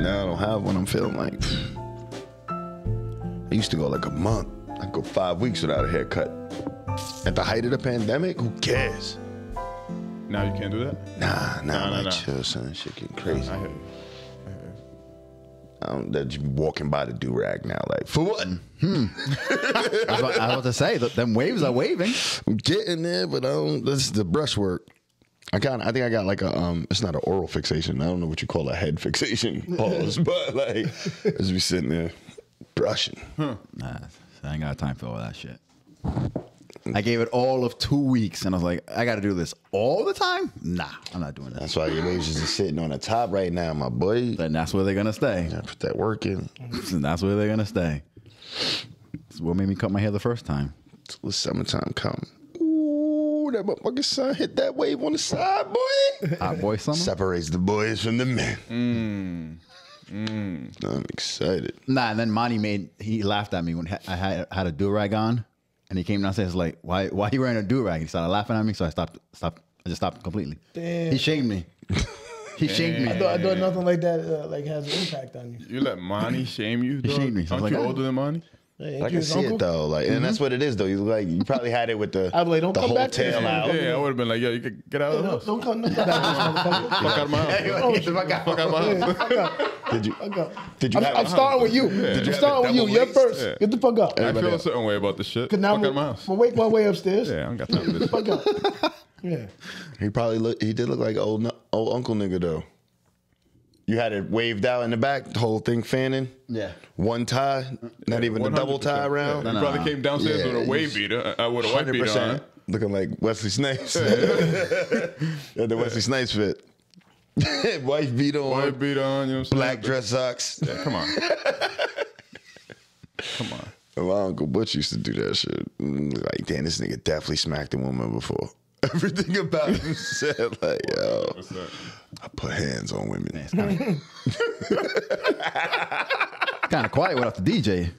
Now I don't have one. I'm feeling like, I used to go like a month. I go 5 weeks without a haircut. At the height of the pandemic, who cares? Now you can't do that? Nah. Chill, son. Shit getting crazy. They're just walking by the do-rag now, like, for what? I was about to say, them waves are waving. I'm getting there, but this is the brushwork. I think I got like a, it's not an oral fixation. I don't know what you call a head fixation. Pause, but like, as we sitting there brushing. Huh. Nah, I ain't got time for all that shit. I gave it all of 2 weeks, and I was like, I got to do this all the time? Nah, I'm not doing that. That's why your wages are sitting on the top right now, my boy. And that's where they're going to stay. You gotta put that work in. And that's where they're going to stay. That's what made me cut my hair the first time. Till summertime come. Ooh, that motherfucking sun hit that wave on the side, boy. Hot boy summer. Separates the boys from the men. I'm excited. Nah, and then Monty he laughed at me when I had a do-rag on. And he came downstairs like, why are you wearing a do-rag? He started laughing at me, so I stopped. I just stopped completely. Damn. He shamed me. He shamed me. I thought nothing like that like has an impact on you. You let Monty shame you, though? He shamed me. Aren't you older than Monty? Hey, I can see it, though. Like, and that's what it is, though. You look like you probably had it with the, like, don't the whole tail out. Yeah, I would have been like, yo, you could get out of the house. Don't come out of my house. Fuck out my house. Did you? I'm starting with you. Yeah. Did you start with you? You're first. Yeah. Get the fuck up. I feel a certain way about this shit. Fuck out my house. We'll wake my way upstairs. Yeah, I don't got time for this. Fuck up. Yeah. He did look like old uncle nigga though. You had it waved out in the back, the whole thing fanning. Yeah. One tie, not even the double tie round. Yeah. You probably came downstairs with a wave beater. I would have white beater on. Looking like Wesley Snipes. The Wesley Snipes fit. Wife beat on. Wife beat on, you know what I'm saying? Black dress socks. Yeah, come on. Come on. My Uncle Butch used to do that shit. Like, damn, this nigga definitely smacked a woman before. Everything about him said, like, yo, I put hands on women. Man, it's kind of quiet without the DJ.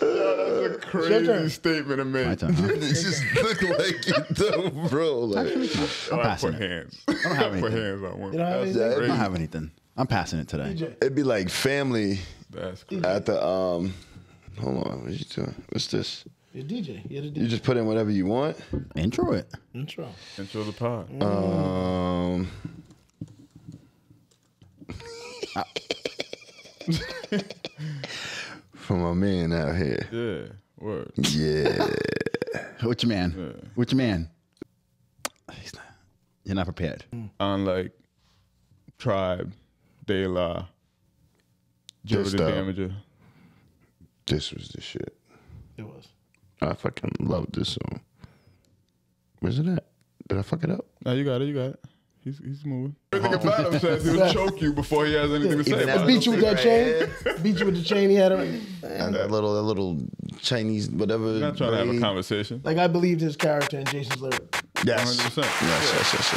That's a crazy statement to make. My turn, huh? Just look like you don't, bro. Like, I'm passing it. I don't have anything. I don't have anything. I'm passing it today. DJ. It'd be like family. That's crazy. At the hold on, what you doing? What's this? You're DJ. You're the DJ. You just put in whatever you want. Intro it. Intro the pod. For my man out here. Yeah. Word. Yeah. Which man? Yeah. Which man? He's not. You're not prepared. On like Tribe, De La, Jerrod Damager. This was the shit. It was. I fucking love this song. Where's it at? Did I fuck it up? No, you got it. You got it. He's moving. Everything about him says he'll choke you before he has anything to say. Beat you with that chain. Beat you with the chain he had on. That little Chinese whatever. I'm not trying to have a conversation. Like, I believed his character in Jason's lyric. Yes. 100%. Yes.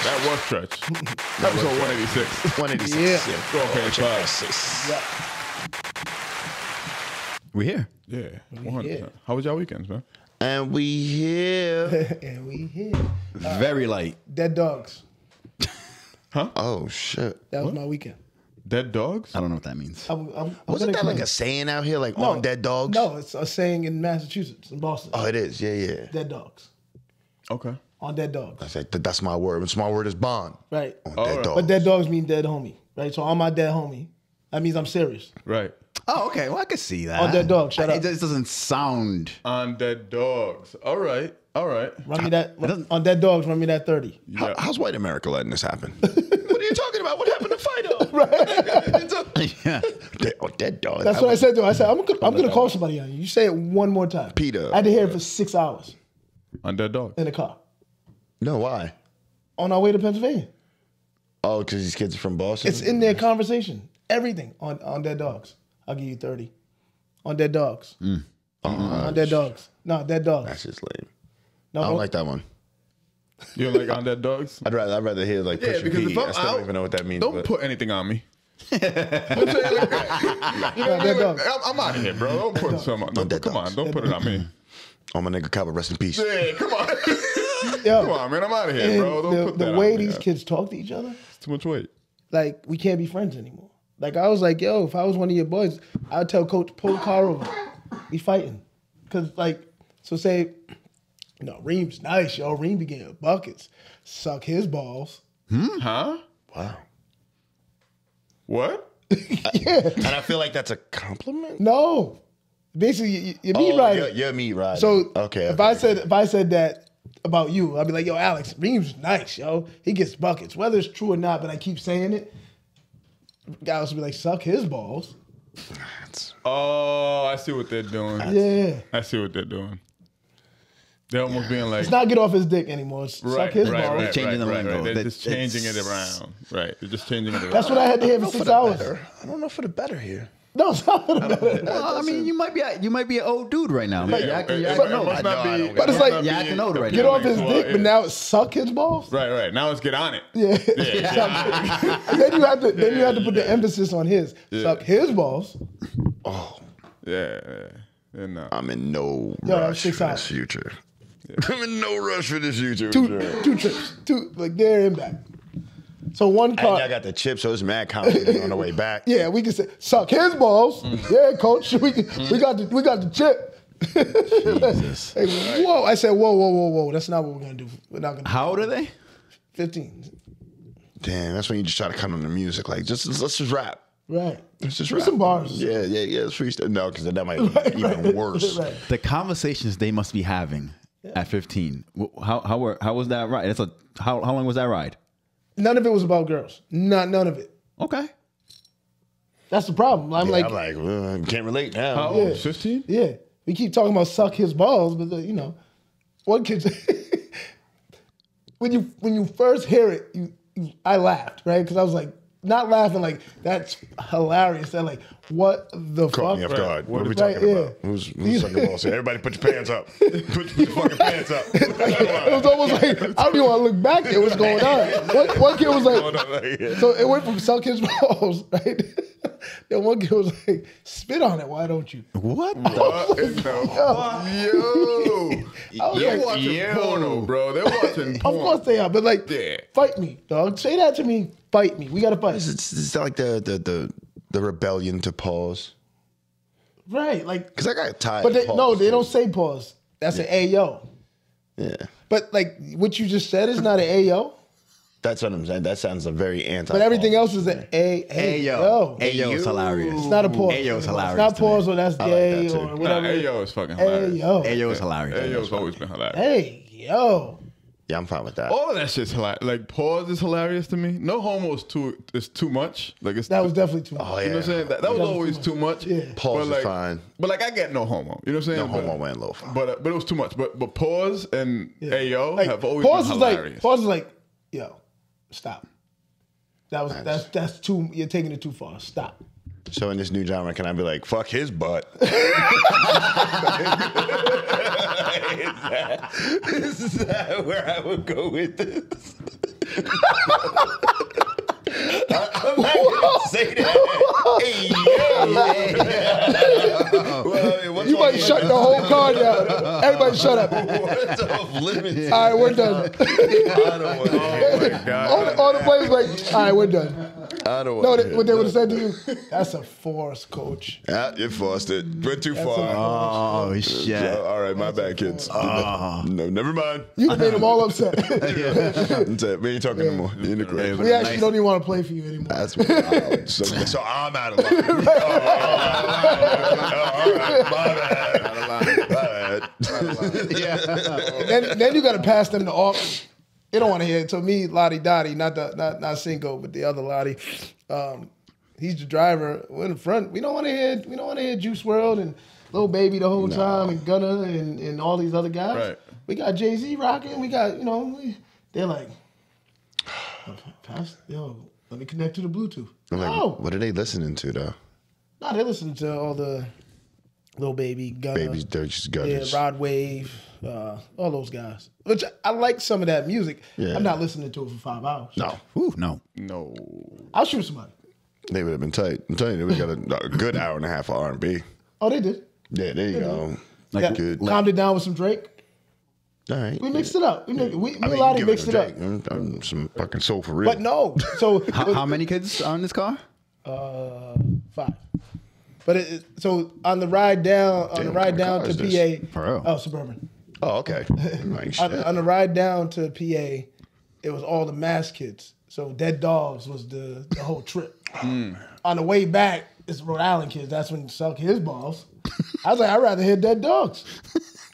That was stretch. That was on 186. 186. Yeah. Go on, page 5. We here. Yeah, 100%. How was y'all weekends, man? And we here. Very light. Dead dogs. Huh? Oh, shit. That was my weekend. Dead dogs? I don't know what that means. Wasn't that like a saying out here, like, on dead dogs? No, it's a saying in Massachusetts, in Boston. Oh, it is. Yeah. Dead dogs. Okay. On dead dogs. I said, that's my word. My word is bond. Right. On dead dogs. But dead dogs mean dead homie, right? So on my dead homie, that means I'm serious. Right. Oh, okay. Well, I can see that. On dead dogs. Shut up. This doesn't sound. On dead dogs. All right. Run me that. On dead dogs, run me that 30. Yeah. How's white America letting this happen? What are you talking about? What happened to Fido? Right. Yeah. Dead dogs. That's what I said to him. I said, I'm gonna call somebody on you. You say it one more time. Peter. I had to hear it for 6 hours. On dead dogs. In the car. No, why? On our way to Pennsylvania. Oh, because these kids are from Boston? It's in their conversation. Everything on dead dogs. I'll give you 30. On dead dogs. On dead dogs. No, dead dogs. That's just lame. No, I don't like that one. You don't like on dead dogs? I'd rather hear like push your pee. I still don't even know what that means. Don't put anything on me. I'm out of here, bro. Don't put some on. Come on, don't put it on me. On my nigga Cabo, rest in peace. Yeah, come on. Come on, man. I'm out of here, bro. Don't put that on me. The way these kids talk to each other. It's too much weight. Like, we can't be friends anymore. Like, I was like, yo, if I was one of your boys, I would tell Coach, pull the car over. He's fighting. Because, like, so say, you know, Reem's nice, yo. Reem be getting buckets. Suck his balls. Huh? Wow. What? Yeah. And I feel like that's a compliment? No. Basically, you're meat riding. You're meat riding. So okay, if I said that about you, I'd be like, yo, Alex, Reem's nice, yo. He gets buckets. Whether it's true or not, but I keep saying it, guys would be like, suck his balls. Oh, I see what they're doing. Yeah. I see what they're doing. They're almost being like... It's not get off his dick anymore. It's right, suck his balls. They're changing the lingo. They're just changing it around. Right. They're just changing it around. That's what I had to hear for 6 hours. I don't know for the better here. No, it's not for the better. No, I mean, you might be an old dude right now. But it's like, yeah, I can old right now. Get off his dick, but now it's suck his balls? Right, right. Now it's get on it. Yeah. Then you have to put the emphasis on his. Suck his balls. Oh. Yeah. I'm in no rush for this future. Yeah. I'm in no rush for this YouTube. Two trips. Two, like there and back. So one car. And I got the chip, so it's mad confident on the way back. Yeah, we can say, suck his balls. Yeah, coach. We got the chip. Jesus. Hey, whoa. I said, whoa. That's not what we're going to do. We're not gonna How old are they? 15. Damn, that's when you just try to cut on the music. Like, let's just rap. Right. It's just some bars. Yeah. It's freestyle. No, because that might be even worse. Right. The conversations they must be having. Yeah. At 15, how was that ride? That's a how long was that ride? None of it was about girls. None of it. Okay, that's the problem. I'm like, can't relate now. How old? 15. Yeah, we keep talking about suck his balls, but you know, one kid. when you first hear it, I laughed, right? Because I was like, not laughing like that's hilarious. They're like, what the fuck? Me off guard. What are we talking about? Who's sucking balls here? Everybody put your pants up. Put your fucking pants up. It was almost like, I don't even want to look back at what's going on. One kid was like, so it went from suck his balls, right? Then one kid was like, spit on it, why don't you? What? What in the fuck? Yo. They're watching porno, bro. They're watching porno. Of course they are, but like, fight me, dog. Say that to me. Fight me. We gotta fight. It's like the rebellion to pause. Right, like because I got tired. But they don't say pause. That's an ayo. Yeah. But like what you just said is not an ayo. That's what I'm saying. That sounds a very anti. But everything else is an ayo. Ayo is hilarious. It's not a pause. Ayo is hilarious. It's not pause or that's gay or whatever. Ayo is fucking hilarious. Ayo is hilarious. Ayo's always been hilarious. Ayo. Yeah, I'm fine with that. All of that shit's hilarious. Like, pause is hilarious to me. No homo is too much. Like, it's that was definitely too much. Oh, yeah. You know what I'm saying? That was always too much. Yeah. Pause is fine. But, like, I get no homo. You know what I'm saying? No homo and low fine. But it was too much. But pause and ayo like, have always been hilarious. Pause is like, yo, stop. That's too, you're taking it too far. Stop. So in this new genre, can I be like, fuck his butt? Is that where I would go with this? I'm not gonna say that. Hey, yo. Well, I mean, you might shut the whole car down. Everybody shut up. What's off limits? All right, we're done. All the players like, all right, we're done. I don't know what they would have said to you. That's a force, coach. Yeah, you forced it. Went too far. Oh, shit. All right, my bad, kids. No, never mind. You made them all upset. We ain't talking no more. You're in the grave. We actually don't even want to play for you anymore. That's wild. So I'm out of line. All right, my bad. Then you got to pass them the off. They don't want to hear it. So me, Lottie Dottie, not Cinco, but the other Lottie. He's the driver. We're in the front. We don't want to hear Juice WRLD and Lil Baby the whole time and Gunna and all these other guys. Right. We got Jay-Z rocking. We got, you know, they're like, yo, let me connect to the Bluetooth. I'm like, oh. What are they listening to though? Nah, they're listening to all the Lil Baby, Gunna. Babies, they're just Gunners. Yeah, Rod Wave. All those guys, which I like some of that music. Yeah. I'm not listening to it for 5 hours. No, ooh, no. I'll shoot somebody. They would have been tight. I'm telling you, we got a good hour and a half of R&B. Oh, they did. Yeah, there you go. Like good. Calmed it down with some Drake. All right, we mixed it up. We mixed it up. I'm some fucking soul for real. But no, so how many kids on this car? 5. But it, so on the ride down, on the ride down to PA, oh Suburban. Oh, okay. On the ride down to PA, it was all the Mass kids. So Dead Dogs was the whole trip. On the way back, it's Rhode Island kids. That's when Suck his balls. I was like, I'd rather hear Dead Dogs.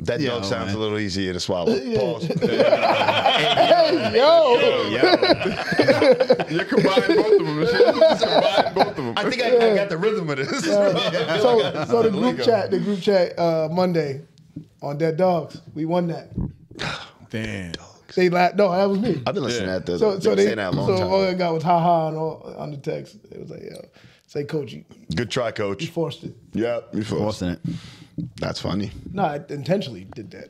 That dog sounds a little easier to swallow. Pause. Hey, yo. You're combining both of them. I think I got the rhythm of this. So the group chat Monday on Dead Dogs, we won that. Damn. They laughed. No, that was me. I've been listening to that. So they that long time. All I got was ha-ha and all on the text. It was like, yo. Say, Coach. Good try, Coach. You forced it. Yeah, you forced it. That's funny. No, I intentionally did that.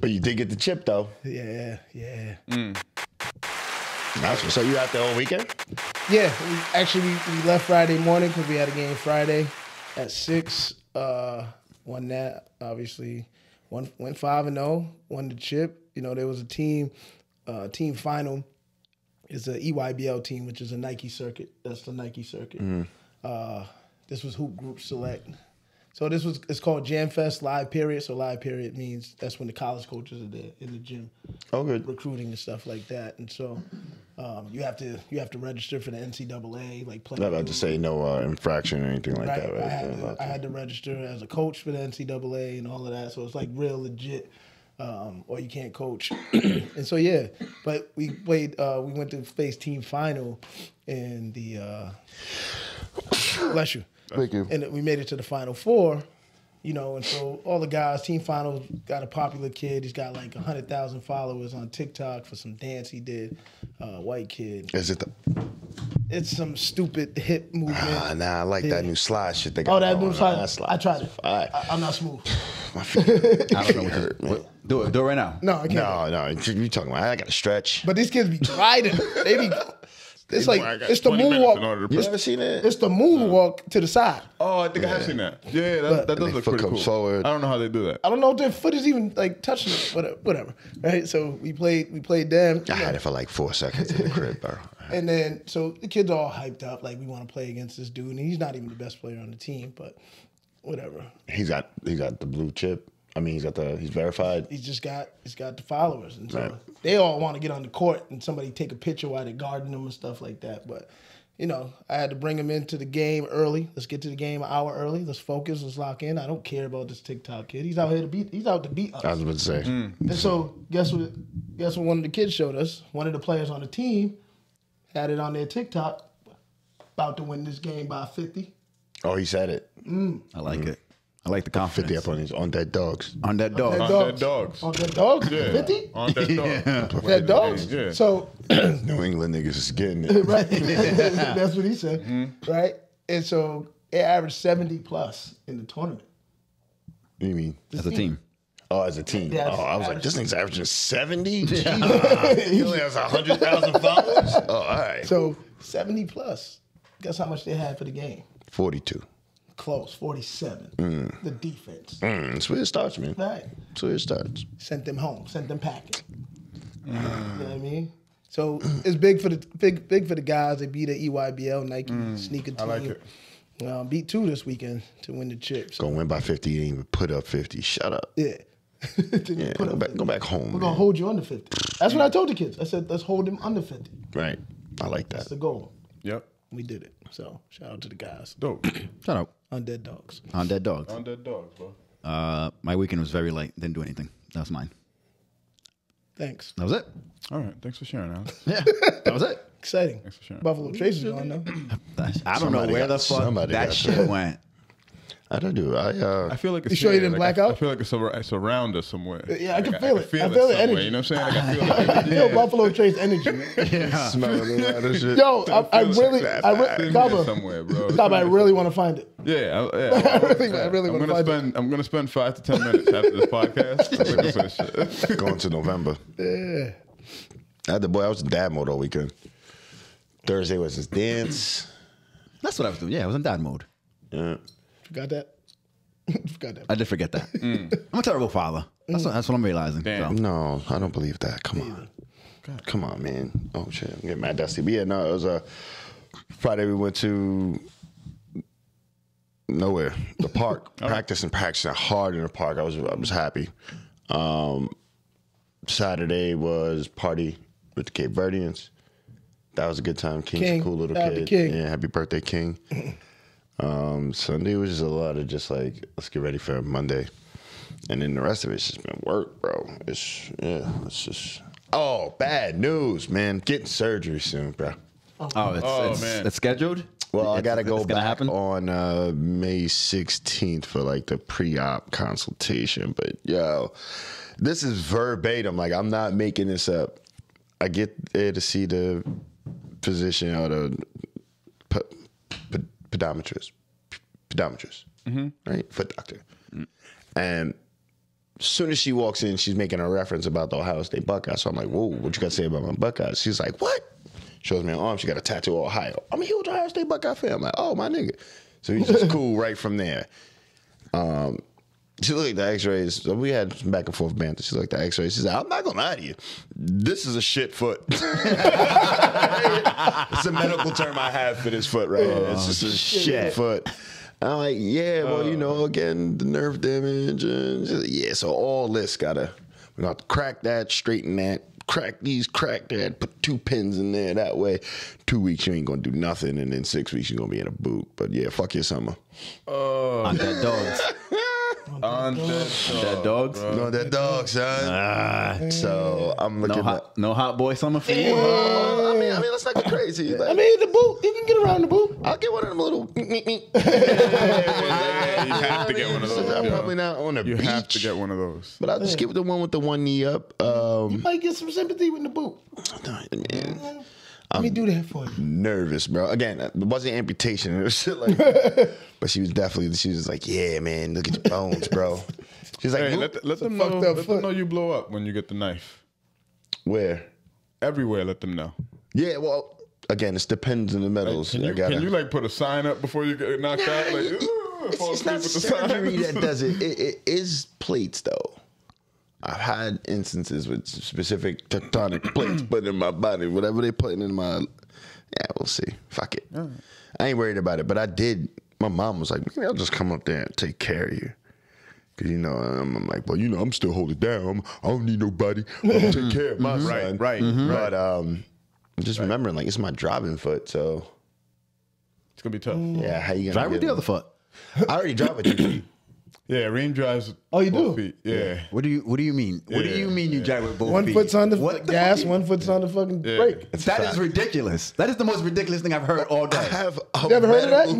But you did get the chip, though. Yeah, yeah. Mm. Nice. So you out there all weekend? Yeah. We left Friday morning because we had a game Friday at 6. Won that, obviously. Went 5-0. Won the chip. You know, there was a team, Team Final. It's an EYBL team, which is a Nike circuit. That's the Nike circuit. This was Hoop Group Select. So this was, it's called Jam Fest Live Period. So live period means that's when the college coaches are there in the gym, recruiting and stuff like that. And so you have to register for the NCAA, like play. I'm about to say no infraction or anything like that, right? I had to register as a coach for the NCAA and all of that. So it's like real legit. Or you can't coach. And so, yeah, but we played, we went to face Team Final in the, bless you. Thank you. And we made it to the Final Four, you know, and so all the guys, Team Final got a popular kid. He's got like 100,000 followers on TikTok for some dance he did, white kid. Is it the... It's some stupid hip movement. Nah, I like that new slide shit they got. Oh, that new slide. I tried it. I'm not smooth. My feet. I don't know what hurt. Do it right now. No, I can't. No. You talking about? I got to stretch. But these kids be grinding. They be. It's like it's the moonwalk. You ever seen it? It's the moonwalk to the side. Oh, I think I have seen that. Yeah, that does look pretty cool. Forward. I don't know how they do that. I don't know if their foot is even like touching it. Whatever. Right. So we played them. I had it for like 4 seconds in the crib, bro. And then so the kids are all hyped up, like we want to play against this dude, and he's not even the best player on the team, but whatever. He's got the blue chip. I mean, he's verified. He's got the followers, and so they all want to get on the court and somebody take a picture while they're guarding them and stuff like that. But you know, I had to bring him into the game early. Let's get to the game an hour early. Let's focus. Let's lock in. I don't care about this TikTok kid. He's out to beat us. I was about to say. And so guess what? One of the kids showed us. One of the players on the team had it on their TikTok. About to win this game by 50. Oh, he said it. I like it. I like the confidence. 50 up on Dead Dogs. On Dead Dogs. On Dead Dogs. 50? On Dead Dogs. Dead Dogs? Yeah. So New England niggas is getting it. Right. That's what he said. Right? And so it averaged 70 plus in the tournament. What do you mean? As a team. Oh, as a team. Yeah, I was like, this thing's averaging 70? Yeah. He only has 100,000 followers? Oh, all right. So 70 plus. Guess how much they had for the game? 42. Close, 47. The defense. That's where it starts, man. Right. That's where it starts. Sent them home. Sent them packing. You know what I mean? So it's big for the guys. They beat the EYBL Nike sneaker team. I like it. Beat 2 this weekend to win the chips. So. Gonna win by 50. You didn't even put up 50. Shut up. Yeah. Go back home. We're gonna hold you under 50. That's what I told the kids. I said, let's hold them under 50. Right. I like that. That's the goal. Yep. We did it. So shout out to the guys. Dope. Shout out. On Dead Dogs. On Dead Dogs. On Dead Dogs, bro. My weekend was very light. Didn't do anything. That was mine. Thanks. That was it. All right. Thanks for sharing, Alex. Yeah. That was it. Exciting. Thanks for sharing. Buffalo Trace is gone, though. I don't know where the fuck that shit went. I don't know. I feel like it's... You sure you didn't black out? I feel like it's around us somewhere. Yeah, I can feel it. I feel the energy. You know what I'm saying? Like, I feel like I feel Buffalo Trace energy. Yeah. Smell it. Yo, I really want to find it. I really want to find it. I'm going to spend 5 to 10 minutes after this podcast. Going to November. Yeah. I was in dad mode all weekend. Thursday was his dance. That's what I was doing. Yeah, I was in dad mode. Yeah. Forgot that. I did forget that. I'm a terrible father. That's what I'm realizing. So. No, I don't believe that. Come on. Come on, man. Oh, shit. I'm getting mad dusty. But yeah, no, it was Friday we went to nowhere, the park, practicing hard in the park. I was happy. Saturday was party with the Cape Verdeans. That was a good time. King's a cool little kid. Yeah, happy birthday, King. Sunday was just a lot of just like, let's get ready for Monday. And then the rest of it's just been work, bro. It's, yeah, it's just, oh, bad news, man. Getting surgery soon, bro. Oh, it's scheduled? Well, I got to go back on May 16th for like the pre-op consultation. But, yo, this is verbatim. Like, I'm not making this up. I get there to see the physician or the podiatrist, mm-hmm. right? Foot doctor. Mm. And as soon as she walks in, she's making a reference about the Ohio State Buckeyes. So I'm like, whoa, what you got to say about my Buckeyes? She's like, what? Shows me an arm. She got a tattoo of Ohio. I'm a huge Ohio State Buckeye fan. I'm like, oh, my nigga. So he's just cool right from there. She looked at the x-rays. So we had some back and forth banter. She looked at the x-rays. She's like, I'm not going to lie to you. This is a shit foot. It's a medical term I have for this foot right here. It's just a shit foot. I'm like, yeah, well, you know, again, the nerve damage. And like, yeah, so all this got to, we're going to crack that, straighten that. Crack these, crack that, put 2 pins in there. That way, 2 weeks you ain't gonna do nothing, and then 6 weeks you're gonna be in a boot. But yeah, fuck your summer. Oh, on that dogs. On that dogs. No, that dogs, son. So I'm looking. No hot boy summer for you. Well, I mean, let's not get crazy. Like, I mean, the boot. You can get around the boot. I'll get one of them little. You have to get one of those. I'm probably not on a beach. You have to get one of those. But I'll just get the one with the one knee up. You might get some sympathy with the boot. Man. Let me do that for you. Nervous, bro. Again, it wasn't amputation. It was shit like that. But she was like, yeah, man, look at your bones, bro. She's like, hey, let them know you blow up when you get the knife. Where? Everywhere, let them know. Yeah, well, again, it depends on the medals. Like, can you like put a sign up before you get knocked out? Like, it's not surgery that does it. It is plates, though. I've had instances with specific tectonic plates put in my body. Whatever they putting in my, yeah, we'll see. Fuck it. Right. I ain't worried about it. But I did. My mom was like, maybe I'll just come up there and take care of you. Because, you know, I'm like, well, you know, I'm still holding down. I don't need nobody. I'll take care of my son. Right, mm-hmm. But I'm just remembering, like, it's my driving foot, so. It's going to be tough. Yeah, how you going to drive with the other foot? I already drive with you. Yeah, Reem drives. Oh, you do. Feet. Yeah. What do you mean? Yeah. What do you mean you drive with both feet? One foot's on the gas, one foot's on the fucking brake. That is ridiculous. That is the most ridiculous thing I've heard all day. I have never heard of that.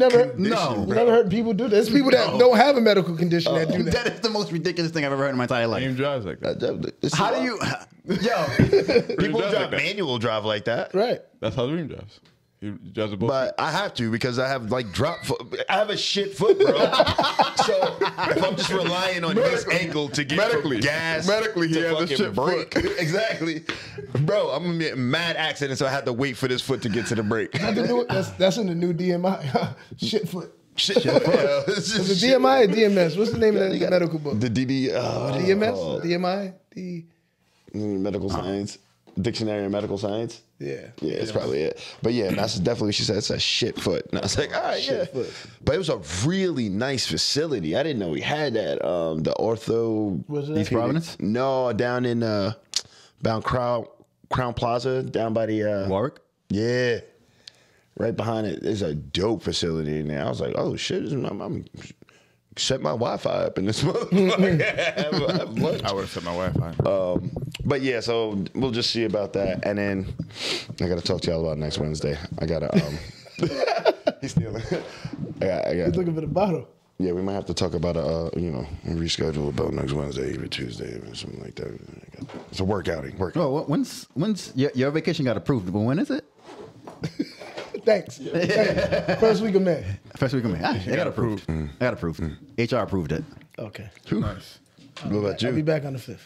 Never heard people do that. There's people that don't have a medical condition that do that. That is the most ridiculous thing I've ever heard in my entire life. Reem drives like that. How do you? Yo, people drive manual drive like that. Right. That's how Reem drives. But I have to because I have like I have a shit foot, bro. So if I'm just relying on this angle to get gas, medically he has a shit foot. Exactly, bro. I'm gonna be a mad accident, so I had to wait for this foot to get to the brake. That's in the new DMI. Shit foot. Shit foot. Yeah, it's just DMI or DMS. What's the name of that medical book? The DD. DMS. DMI. Medical science. Dictionary of medical science. Yeah. Yeah, it's probably it. But yeah, that's definitely what she said. It's a shit foot. And I was like, all right, shit foot. But it was a really nice facility. I didn't know we had that. The ortho. Was it East Providence? No, down in Crown Plaza, down by the Warwick? Yeah. Right behind it. There's a dope facility in there. I was like, oh shit, I'm set my Wi-Fi up in this motherfucker. I would have set my Wi-Fi. But yeah, so we'll just see about that. And then I gotta talk to y'all about next Wednesday. I gotta. He's stealing. He's looking for the bottle. Yeah, we might have to talk about reschedule about next Wednesday, even Tuesday, even something like that. It's a work outing. Oh, when's your vacation got approved? But when is it? Thanks. Yeah. Thanks. First week of May. First week of May. I got approved. I got approved. HR approved it. Okay. Nice. What about you? I'll be back on the 5th.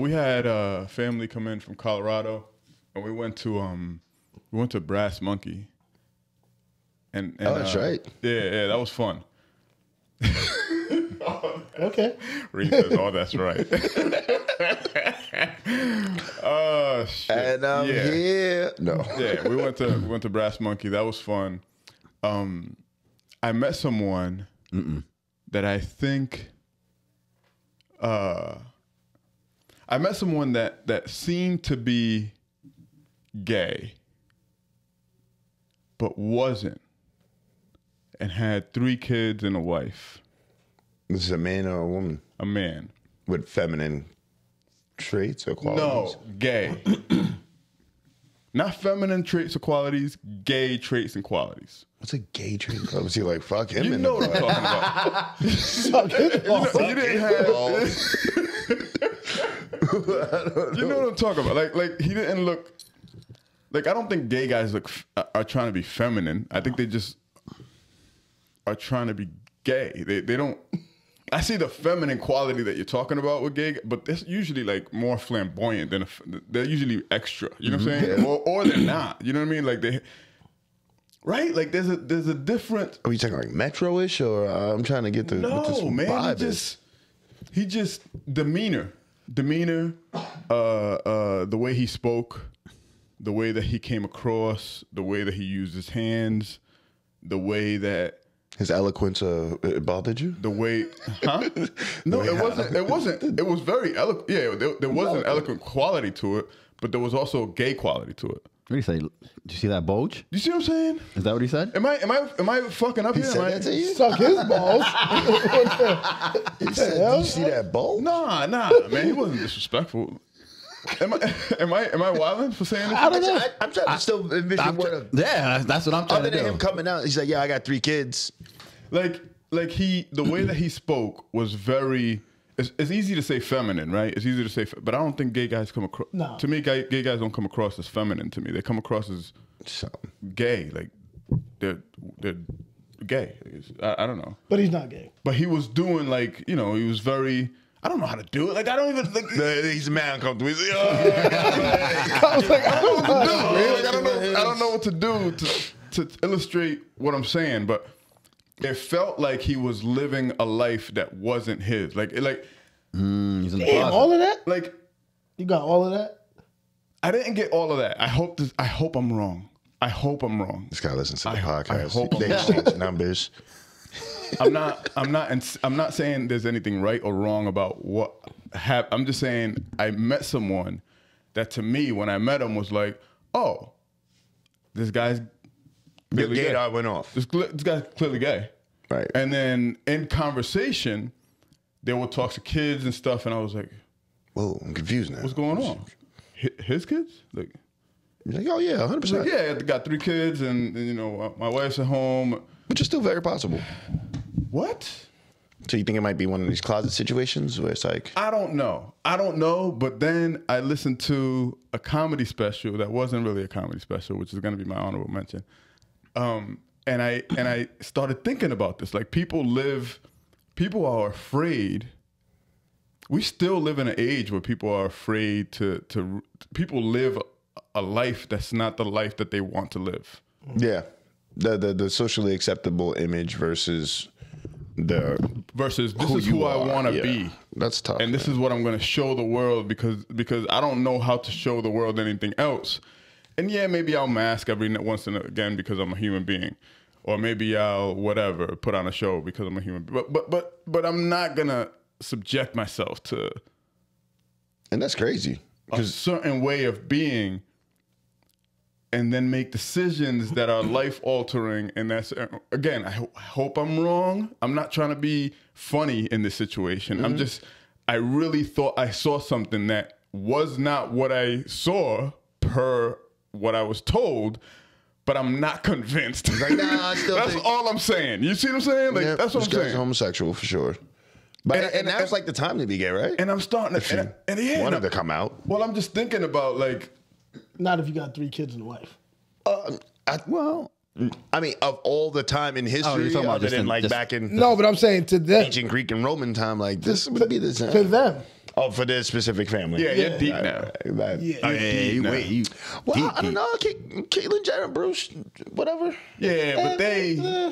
We had a family come in from Colorado, and we went to Brass Monkey. And that's right. Yeah, that was fun. Okay. Reem says, oh, that's right. Oh, shit. And I'm here. No. Yeah, we went to Brass Monkey. That was fun. I met someone that I think I met someone that seemed to be gay but wasn't, and had 3 kids and a wife. This is a man or a woman? A man. With feminine traits or qualities? No, gay. Not feminine traits or qualities, gay traits and qualities. What's a gay trait? Was he like, fuck him? You know what I'm talking about. You didn't have... You know what I'm talking about. Like he didn't look... Like, I don't think gay guys are trying to be feminine. I think they just are trying to be gay. They don't... I see the feminine quality that you're talking about with gay, but they're usually like more flamboyant than they're usually extra. You know what I'm saying? Yeah. Or they're not. You know what I mean? Like they, right? Like there's a different. Are you talking like metro-ish, or I'm trying to get the no, what this man. Vibe he just demeanor, the way he spoke, the way that he came across, the way that he used his hands, the way that. His eloquence it bothered you? The way, huh? No, it wasn't. It was very eloquent. Yeah, there was an eloquent quality to it, but there was also a gay quality to it. What do you say? Did you see that bulge? You see what I'm saying? Is that what he said? Am I fucking up he here? Said that to you? Suck his balls. He said, did you see that bulge? Nah, man, he wasn't disrespectful. Am I wilding for saying this? I don't know. I'm trying to still envision what of. Yeah, that's what I'm trying to do. Other than him coming out, he's like, yeah, I got 3 kids. Like the way that he spoke was very, it's easy to say feminine, right? It's easy to say, but I don't think gay guys come across, no. To me, gay guys don't come across as feminine to me. They come across as gay, like they're gay. I don't know. But he's not gay. But he was doing like, you know, he was very... I don't know how to do it. Like, I don't even... Like, he's mad and comfortable. He's like, I was like, I don't know what to do, man. Like, I don't know what to do to illustrate what I'm saying, but it felt like he was living a life that wasn't his. Like he's in the closet. All of that? Like... You got all of that? I didn't get all of that. I hope I'm wrong. I hope I'm wrong. This guy listens to the podcast. I hope they exchange numbers. I'm not saying there's anything right or wrong about what happened. I'm just saying I met someone that to me, when I met him, was like, oh, this guy's clearly gay. The radar went off. This guy's clearly gay. Right. And then in conversation, they would talk to kids and stuff, and I was like, whoa, I'm confused now. What's going on? His kids? Like, oh, yeah, 100%. Like, yeah, I got 3 kids, and you know, my wife's at home. Which is still very possible. What? So you think it might be one of these closet situations where it's like... I don't know. But then I listened to a comedy special that wasn't really a comedy special, which is going to be my honorable mention. And I started thinking about this. Like, people are afraid. We still live in an age where people are afraid to people live a life that's not the life that they want to live. Yeah. The socially acceptable image versus... this is who I want to be. That's tough. And this is what I'm going to show the world because I don't know how to show the world anything else. And yeah, maybe I'll mask every once and again because I'm a human being, or maybe I'll whatever put on a show because I'm a human being. But I'm not going to subject myself to. And that's crazy. A certain way of being, and then make decisions that are life-altering. And that's, again, I hope I'm wrong. I'm not trying to be funny in this situation. Mm-hmm. I really thought I saw something that was not what I saw per what I was told, but I'm not convinced. Like, nah, I still that's all I'm saying. You see what I'm saying? Like, yeah, that's what I'm saying. Homosexual, for sure. But and now it's like the time to be gay, right? And I'm starting to, wanted to come out. Well, I'm just thinking about, like, not if you got 3 kids and a wife. I mean, of all the time in history, back in ancient Greek and Roman time, like this would be the time. To them. Oh, for this specific family. Yeah, you're deep now. Well, I don't know. Caitlyn, Jared, Bruce, whatever. Yeah, but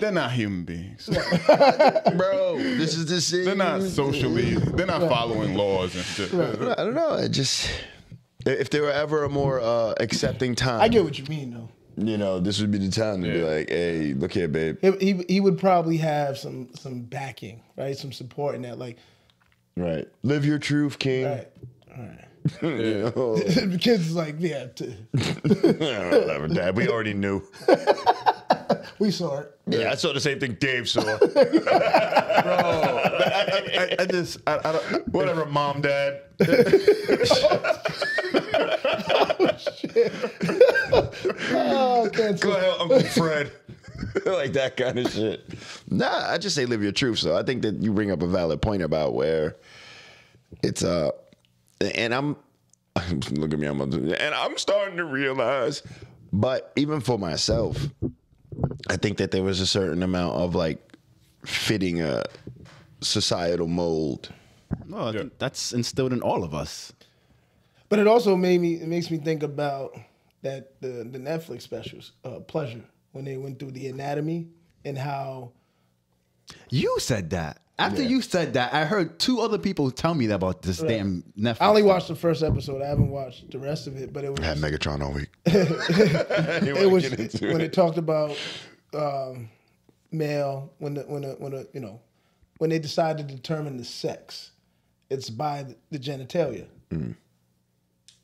they're not human beings. Bro, this is the scene. They're not socially, they're not following laws and shit. Right. I don't know. I just, if there were ever a more accepting time. I get what you mean, though. You know, this would be the time to be like, hey, look here, babe. He would probably have some backing, right? Some support in that, like. Right. Live your truth, king. Right. All right. You know? The kids like, yeah. Whatever, Dad. We already knew. We saw it. Yeah, I saw the same thing Dave saw. Bro, I just, I don't. Whatever, Mom, Dad. Oh, shit. Oh, go help Uncle Fred. Like that kind of shit. Nah, I just say live your truth. So I think that you bring up a valid point about where it's and I'm look at me, I'm starting to realize, but even for myself, I think that there was a certain amount of like fitting a societal mold. No, I think that's instilled in all of us. But it also made me. It makes me think about that the Netflix specials, Pleasure, when they went through the anatomy and how. You said that. After you said that, I heard two other people tell me about this damn Netflix. I only watched the first episode. I haven't watched the rest of it, but it was. I had Megatron all week. It was when it talked about male when you know when they decided to determine the sex, it's by the genitalia. Mm.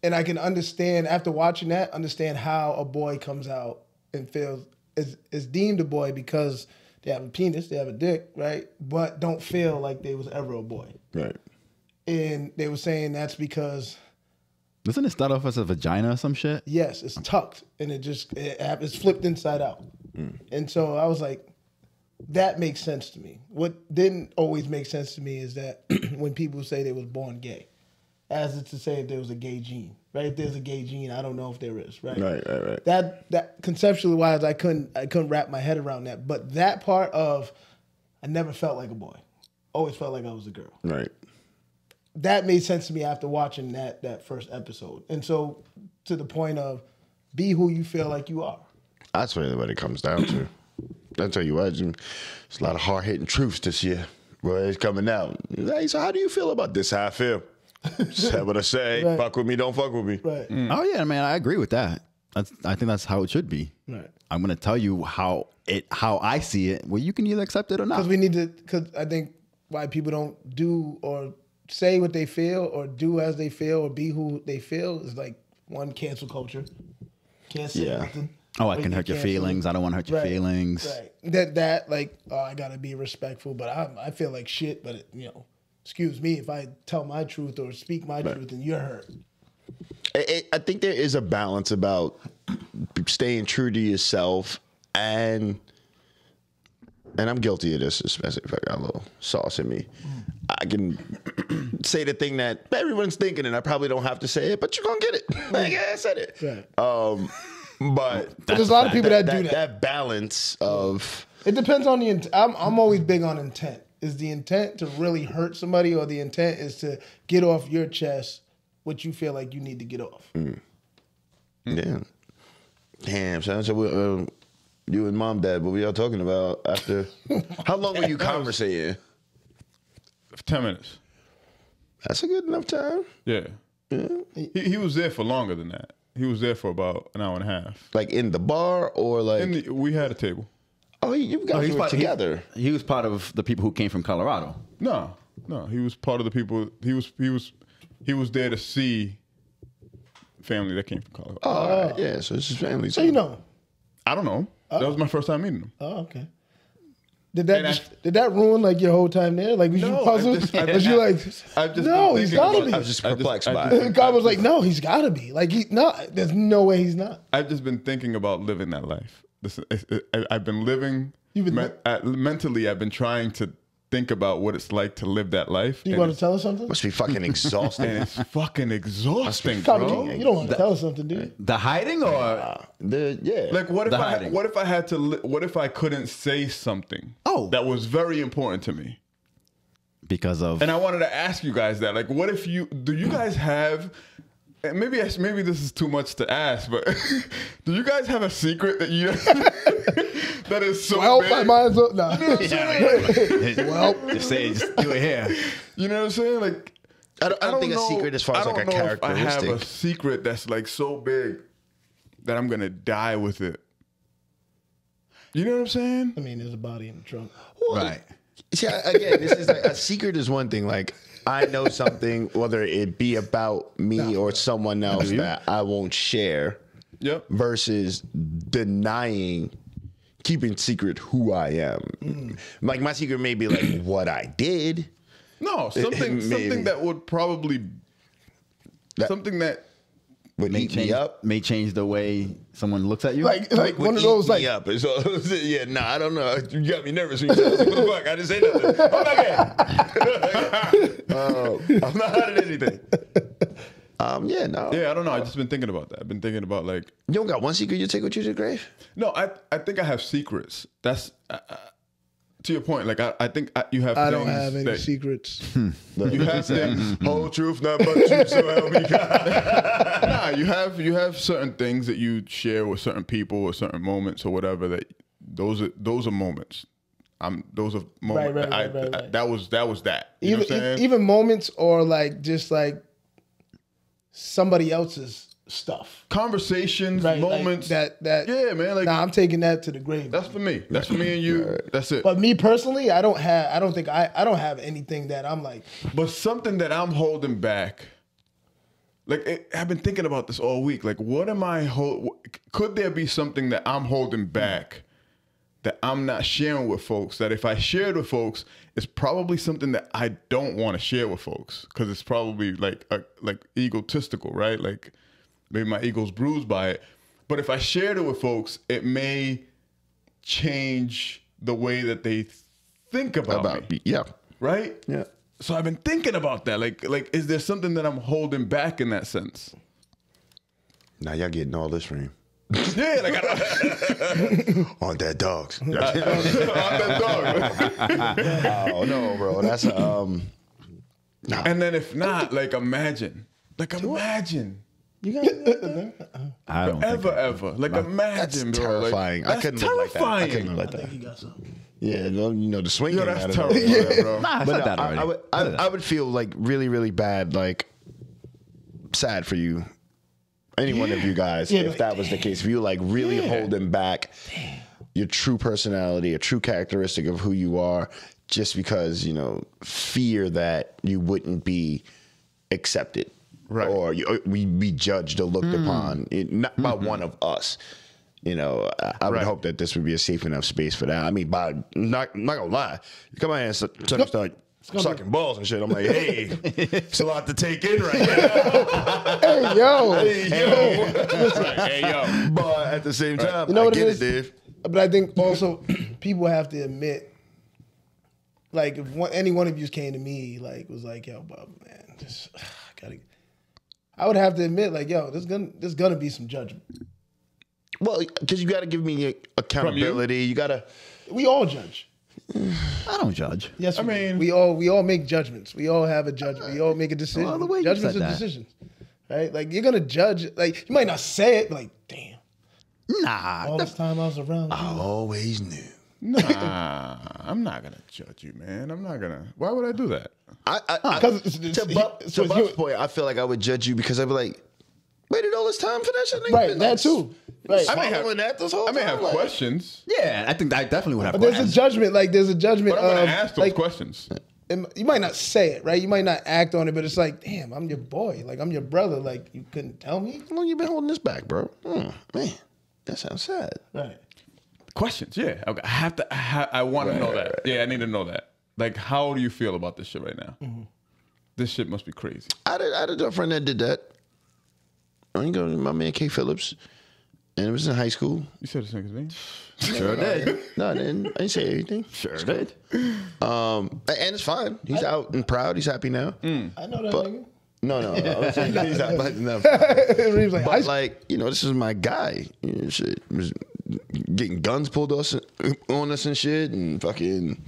And I can understand, after watching that, understand how a boy comes out and feels, is deemed a boy because they have a penis, they have a dick, right? But don't feel like they was ever a boy. Right. And they were saying that's because... Doesn't it start off as a vagina or some shit? Yes, it's tucked. And it just, it's flipped inside out. Mm. And so I was like, that makes sense to me. What didn't always make sense to me is that when people say they was born gay. As it's to say if there was a gay gene, right? If there's a gay gene, I don't know if there is, right? Right. That conceptually wise, I couldn't wrap my head around that. But that part of, I never felt like a boy, always felt like I was a girl. Right. That made sense to me after watching that first episode. And so, to the point of, be who you feel like you are. That's really what it comes down to. I tell you what, there's a lot of hard hitting truths this year. Well, it's coming out. Hey, so how do you feel about this? How I feel. Say what I say. Right. Fuck with me, don't fuck with me. Right. Mm. Oh yeah, man, I agree with that. I think that's how it should be. Right. I'm gonna tell you how I see it. Well, you can either accept it or not. Because we need to. Because I think why people don't do or say what they feel or do as they feel or be who they feel is like one cancel culture. Can't say nothing. Oh, I can hurt your feelings. I don't want to hurt your feelings. Right. That like oh, I gotta be respectful, but I feel like shit. But it, you know. Excuse me, if I tell my truth or speak my truth and you're hurt. I think there is a balance about staying true to yourself and I'm guilty of this, especially if I got a little sauce in me. I can say the thing that everyone's thinking and I probably don't have to say it, but you're going to get it. Like, yeah, I said it. Right. But there's a lot of people that do that. That balance of... It depends on the... I'm always big on intent. Is the intent to really hurt somebody or the intent is to get off your chest what you feel like you need to get off? Mm. Damn, son. So you and Mom, Dad, what were y'all talking about after? How long were you conversating? 10 minutes. That's a good enough time. Yeah. He was there for longer than that. He was there for about an hour and a half. Like in the bar or like? We had a table. Oh, you guys were together. He was part of the people who came from Colorado. No, he was part of the people. He was there to see family that came from Colorado. Oh, yeah, so it's his family. So you know him? I don't know. That was my first time meeting him. Oh, okay. Did that ruin like your whole time there? Like, was you puzzled? Was you like, no, he's gotta be? I was just perplexed by it. God was like, no, he's gotta be. Like, there's no way he's not. I've just been thinking about living that life. I've been living mentally. I've been trying to think about what it's like to live that life. Do you want to tell us something? Must be fucking exhausting. And it's fucking exhausting, bro. You don't want to tell us something, dude. The hiding or like what if I couldn't say something? Oh, that was very important to me. because of. And I wanted to ask you guys that, like, what if you, do you guys have, and maybe this is too much to ask, but do you guys have a secret that you that is so big? I might as well. Nah. You know just do it here. You know what I'm saying? Like, I don't think a secret as far as like a characteristic. I have a secret that's like so big that I'm gonna die with it. You know what I'm saying? I mean, there's a body in the trunk. Well, right. See, again, this is like a secret is one thing. Like, I know something, whether it be about me or someone else, that I won't share. Yep. Versus denying, keeping secret who I am. Mm. Like, my secret may be like what I did. No, something that would probably something that would eat me up, may change the way someone looks at you. Like one of those, like, up. So, yeah, nah, I don't know. You got me nervous when you said, what the fuck? I didn't say nothing. I'm not out of anything. Yeah, no. Yeah, I don't know. I've just been thinking about that. I've been thinking about, like, you don't got one secret you take with you to the grave? No, I think I have secrets. That's to your point, like I think you have. I don't have any secrets. You have things, whole truth, not but truth. So help me God. Nah, you have certain things that you share with certain people or certain moments or whatever. That those are moments. Those are moments. Right. That was that. You know what I'm saying? Even moments or like just like somebody else's stuff, conversations, moments like that yeah, man. Like, nah, I'm taking that to the grave. That's for me. That's for me and you. Right. That's it. But me personally, I don't have anything that I'm like. But something that I'm holding back. Like I've been thinking about this all week. Like, what am I? Could there be something that I'm holding back that I'm not sharing with folks? That if I share with folks, it's probably something that I don't want to share with folks because it's probably like egotistical, right? Like. Maybe my ego's bruised by it. But if I shared it with folks, it may change the way that they think about me. Yeah. Right? Yeah. So I've been thinking about that. Like, is there something that I'm holding back in that sense? Now y'all getting all this from you. Yeah, like on that dogs. On that dog. Oh no, bro. That's nah. And then if not, like imagine. Like imagine. You got I don't ever. Like, imagine, that's bro. Terrifying. Like, that's terrifying. I couldn't let that. I think he got something. Yeah, no, you know the swing. Yo, that's terrifying, bro. Nah, it's not that already. I would feel like really, really bad, like sad for you, any one of you guys, if like, that was the case. If you like really holding back your true personality, a true characteristic of who you are, just because you know fear that you wouldn't be accepted. Right. Or we'd be judged or looked upon, not by one of us. You know, I would hope that this would be a safe enough space for that. I mean, by not gonna lie, you come out here and start sucking balls and shit. I'm like, hey, it's a lot to take in right now. hey yo. But at the same time, you know what I get it, Dave. But I think also people have to admit, like, if any one of you came to me, like, was like, yo, Bob, man, just I would have to admit, like, yo, there's gonna be some judgment. Well, because you gotta give me accountability. You gotta. We all judge. I don't judge. Yes, I mean, we all make judgments. We all have a judgment. We all make a decision. All the way judgments are decisions, right? Like you're gonna judge. Like you might not say it, but like, damn. Nah. All this time I was around. I always knew. Nah, I'm not gonna judge you, man. I'm not gonna. Why would I do that? To Buff's point, I feel like I would judge you because I'd be like, waited all this time for that shit. Right, that too. Right. I may have questions. Yeah, I think I definitely would have questions. But there's a judgment. Like, there's a judgment. But I'm gonna ask those questions. You might not say it, right? You might not act on it, but it's like, damn, I'm your boy. Like, I'm your brother. Like, you couldn't tell me? How long you been holding this back, bro? Man, that sounds sad. Right. Questions, yeah. I have to. I want to know that. Right. Yeah, I need to know that. Like, how do you feel about this shit right now? Mm-hmm. This shit must be crazy. I had a friend that did that. I ain't going to my man K. Phillips, and it was in high school. You said his name? Sure did. No, I didn't say anything. Sure did. And it's fine. He's out and proud. He's happy now. Mm. I know that nigga. No. I was saying he's out. But like, you know, this is my guy. You know, shit was getting guns pulled on us and shit, and fucking.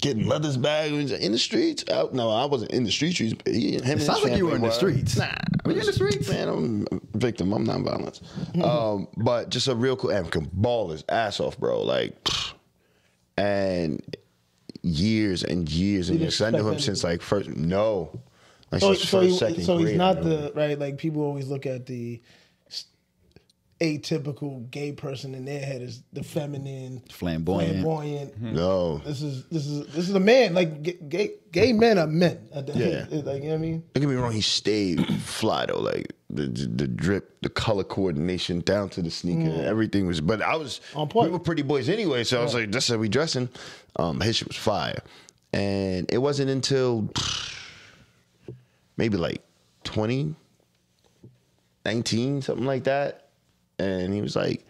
getting leathers bags in the streets. No, I wasn't in the streets. It sounds like you were in the streets. Nah, were you in the streets? Man, I'm a victim. I'm nonviolent. But just a real cool African baller's ass off, bro. Like, and years and years and years. I knew him since like first. No, like so, since so first, he, second so grade. So he's not the right. Like people always look at the atypical gay person in their head is the feminine, flamboyant. No, this is a man. Like gay men are men. Yeah, like you know what I mean. Don't get me wrong, he stayed fly though. Like the drip, the color coordination, down to the sneaker, everything was. But I was on point. We were pretty boys anyway, so I was like, that's how we dressing. His shit was fire, and it wasn't until maybe like 19, something like that. And he was like,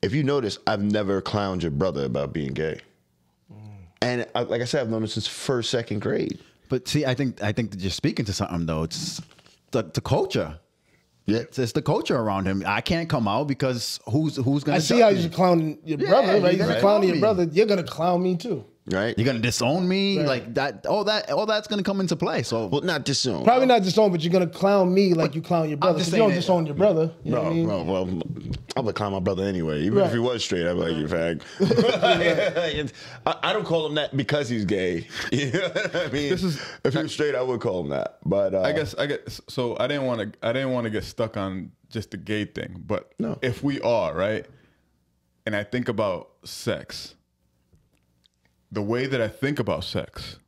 if you notice, I've never clowned your brother about being gay. And like I said, I've known him since first, second grade. But see, I think that you're speaking to something, though. It's the culture. Yeah. It's the culture around him. I can't come out because who's going to see how you're clowning your brother, right? You're going to clown your brother. You're going to clown me, too. Right, you're gonna disown me like that. All that's gonna come into play. So, well, not disown. Probably not disown, but you're gonna clown me like you clown your brother. You don't disown your brother. Well, I would clown my brother anyway. Even if he was straight, I'd be like, you fag. I don't call him that because he's gay. You know what I mean? If he was straight, I would call him that. But I guess. So I didn't want to get stuck on just the gay thing. But if we are right, and I think about sex. The way that I think about sex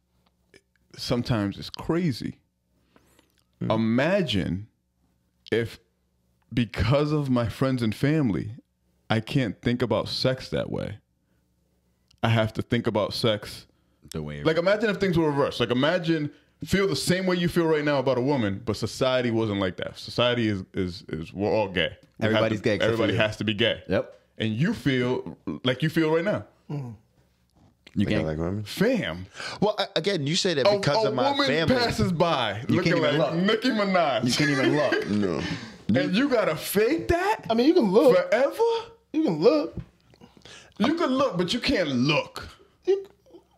sometimes is crazy. Imagine if because of my friends and family, I can't think about sex that way. I have to think about sex the way. Like imagine if things were reversed. Like imagine feel the same way you feel right now about a woman, but society wasn't like that. Society is we're all gay. Everybody's gay. Everybody has to be gay. Yep. And you feel like you feel right now. Fam. Well, again, you say that because of my family. A woman passes by looking like Nicki Minaj. You can't even look. And you gotta fake that? I mean, you can look. Forever? You can look. You can look, but you can't look.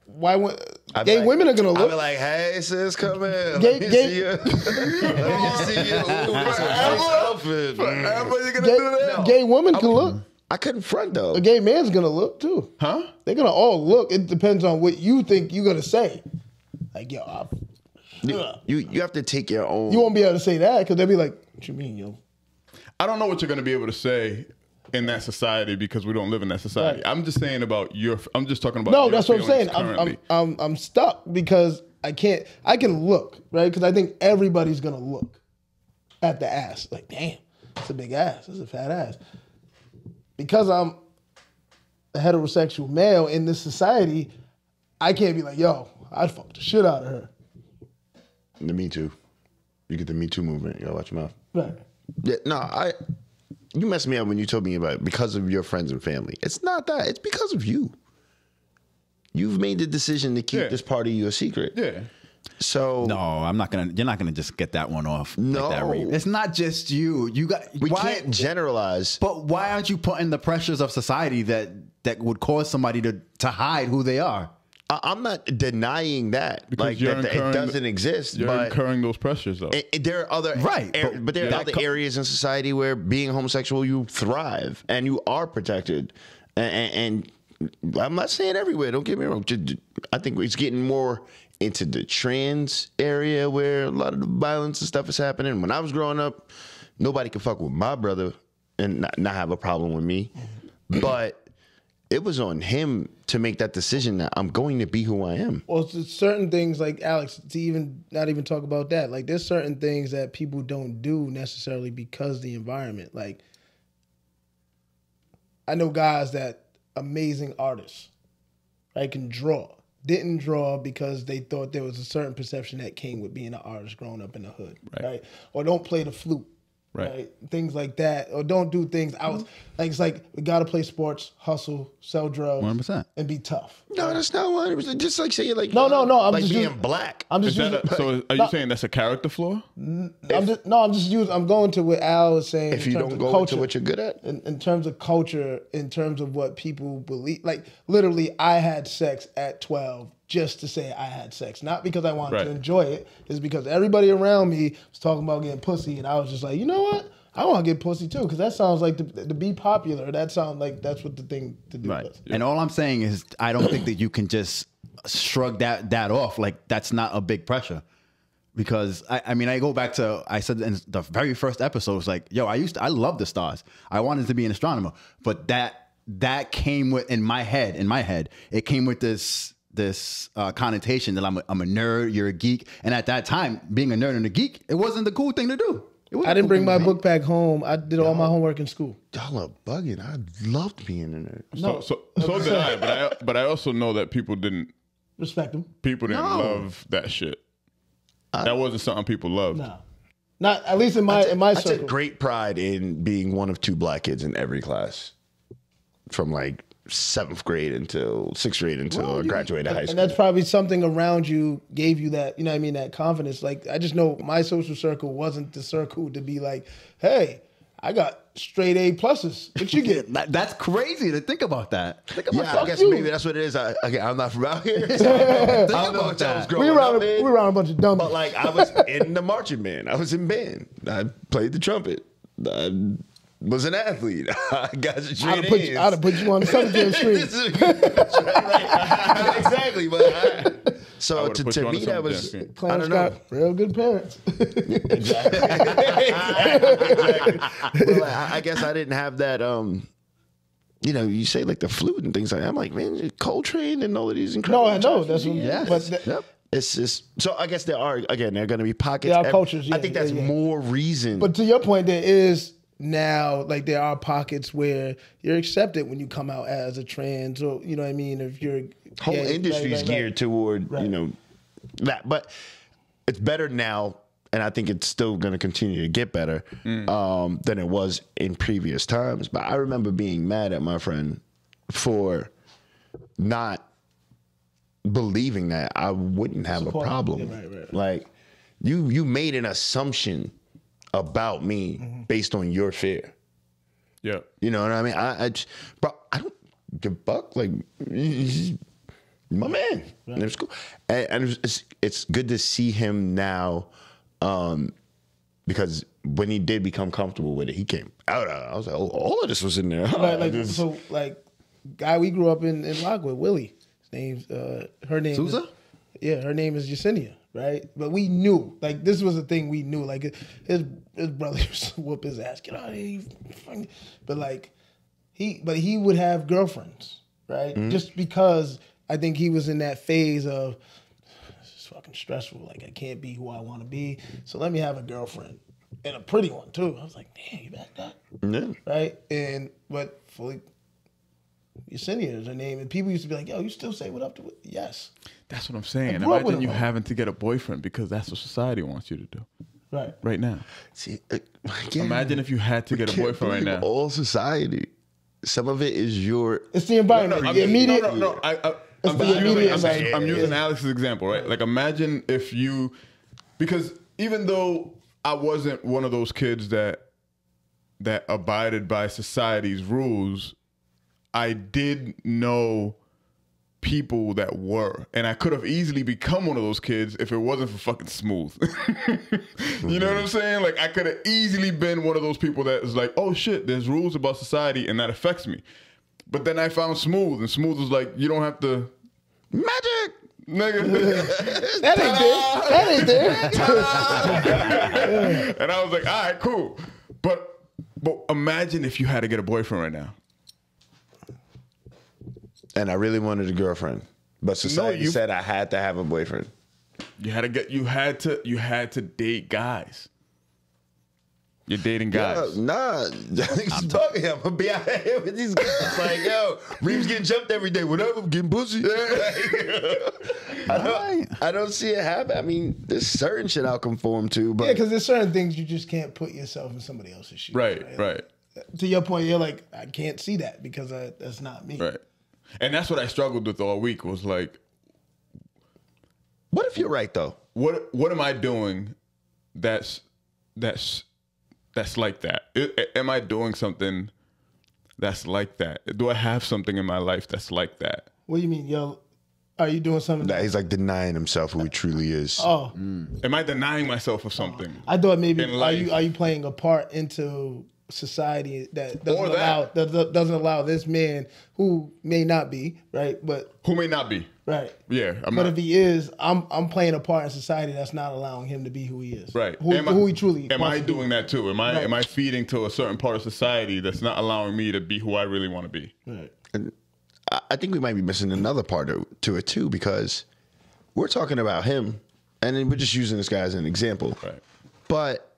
Why would... Gay women are gonna look. I'll be like, hey, sis, come in. Let me see you. Let me see you. Forever you're gonna do that? Gay women can look. I couldn't front though. A gay man's gonna look too. Huh? They're gonna all look. It depends on what you think you're gonna say. Like, yo, you have to take your own. You won't be able to say that because they'll be like, what you mean, yo? I don't know what you're gonna be able to say in that society because we don't live in that society. Right. I'm just saying about your. I'm just talking about. No, your that's what I'm saying. I'm stuck because I can't. I can look right because I think everybody's gonna look at the ass. Like, damn, that's a big ass. That's a fat ass. Because I'm a heterosexual male in this society, I can't be like, yo, I'd fuck the shit out of her. The Me Too. You get the Me Too movement. You gotta watch your mouth. Right. Yeah, no, you messed me up when you told me about it because of your friends and family. It's not that. It's because of you. You've made the decision to keep this part of you a secret. Yeah. So no, I'm not gonna. You're not gonna just get that one off. No, like that, it's not just you. You got. We can't generalize. But why aren't you putting the pressures of society that would cause somebody to hide who they are? I'm not denying that. Because like that it doesn't exist. You're incurring those pressures, though. There are other but there are other areas in society where being homosexual you thrive and you are protected. And I'm not saying everywhere. Don't get me wrong. I think it's getting more into the trans area where a lot of the violence and stuff is happening. When I was growing up, nobody could fuck with my brother and not have a problem with me. But it was on him to make that decision that I'm going to be who I am. Well, it's certain things like, Alex, to even not even talk about that, like there's certain things that people don't do necessarily because the environment. Like I know guys that amazing artists, right, can draw. Didn't draw because they thought there was a certain perception that came with being an artist growing up in the hood, right? Or don't play the flute, right? Things like that, or don't do things out. Like it's like we gotta play sports, hustle, sell drugs, 100%, and be tough. No, that's not what it was. Just like saying like no. I'm like just being black. I'm just using, so are you saying that's a character flaw? I'm just using. I'm going to what Al was saying. If you don't go into what you're good at, in terms of culture, in terms of what people believe, like literally, I had sex at 12 just to say I had sex. Not because I wanted to enjoy it. It's because everybody around me was talking about getting pussy, and I was just like, you know what? I want to get pussy too, because that sounds like to be popular. That sounds like that's what the thing to do was. And all I'm saying is I don't think that you can just shrug that off. Like, that's not a big pressure. Because I mean, I go back to, I said in the very first episode, it's like, yo, I love the stars. I wanted to be an astronomer, but that came with, in my head, it came with this connotation that I'm a nerd, you're a geek. And at that time, being a nerd and a geek, it wasn't the cool thing to do. I didn't bring my book back home. I did all my homework in school. Y'all are bugging. I loved being a nerd. No. So did I, but I also know that people didn't respect them. People didn't love that shit. That wasn't something people loved. No. Not at least in my circle. I took great pride in being one of two black kids in every class from like 7th grade until 6th grade until I graduated high school. And that's probably something around you gave you that, you know what I mean, that confidence. Like, I just know my social circle wasn't the circle to be like, hey, I got straight A pluses. What you get? That's crazy to think about that. Think about I guess maybe that's what it is. I'm not from out here. So I don't know what y'all was growing up in. We were around a bunch of dummies. But like, I was in the marching band. I was in band. I played the trumpet. I was an athlete. I got straight A's. I'd have put you on the Sunday street. Exactly. But so to me, that was, I don't know. Real good parents. Exactly. Well, I guess I didn't have that, you know, you say like the flute and things like that. I'm like, man, Coltrane and all of these incredible. No, I know. That's what it's just, so I guess there are, again, there are going to be pockets. There are cultures, I think that's more reason. But to your point, there is now, like, there are pockets where you're accepted when you come out as a trans, or, you know what I mean, if you're whole industry is geared toward, you know, that. But it's better now, and I think it's still going to continue to get better than it was in previous times. But I remember being mad at my friend for not believing that I wouldn't have a problem. Like, you made an assumption about me based on your fear. Yeah. You know what I mean? I don't give a fuck. Like, my man. Right. It was cool. And it's good to see him now, because when he did become comfortable with it, he came out. I was like, oh, all of this was in there. Guy we grew up in Lockwood, Willie. His name's, her name Sousa? Her name is Yesenia. Right, but we knew, like, this was a thing we knew. Like, his brother used to whoop his ass, get out of here. But like, he would have girlfriends, right? Just because I think he was in that phase of this is fucking stressful. Like, I can't be who I want to be, so let me have a girlfriend and a pretty one too. I was like, damn, you back that, right? And but fully. Yesenia is her name, and people used to be like, yo, you still say what up to it? Yes. That's what I'm saying. Imagine you having to get a boyfriend because that's what society wants you to do. Right. Right now. See, imagine if you had to get a boyfriend right now. All society. Some of it is your... It's the environment. No, immediate. No. I'm using Alex's example, right? Like, imagine if you... Because even though I wasn't one of those kids that abided by society's rules, I did know people that were, and I could have easily become one of those kids if it wasn't for fucking Smooth. You know what I'm saying? Like, I could have easily been one of those people that was like, oh shit, there's rules about society and that affects me. But then I found Smooth, and Smooth was like, you don't have to magic. Nigga. That ain't there. And I was like, all right, cool. But imagine if you had to get a boyfriend right now. And I really wanted a girlfriend, but society said I had to have a boyfriend. You had to date guys. You're dating guys. Yo, nah, I'm talking. I'm gonna be out here with these guys. Like, yo, Reem's getting jumped every day. Whatever, I'm getting pussy. I don't see it happen. I mean, there's certain shit I'll conform to, but yeah, because there's certain things you just can't put yourself in somebody else's shoes. Right. Like, to your point, you're like, I can't see that because that's not me. Right. And that's what I struggled with all week, was like, what if you're right though? What am I doing that's like that? Am I doing something that's like that? Do I have something in my life that's like that? What do you mean? Yo, Are you doing something? Nah, he's like denying himself who he truly is. Oh. Mm. Am I denying myself of something? I thought maybe are you playing a part into society that doesn't allow this man who may not be, right? But who may not be. Right. Yeah. But if he is, I'm playing a part in society that's not allowing him to be who he is. Right. Who he truly is. Am I doing that too? Am I feeding to a certain part of society that's not allowing me to be who I really want to be? Right. And I think we might be missing another part to it too, because we're talking about him and then we're just using this guy as an example. Right. But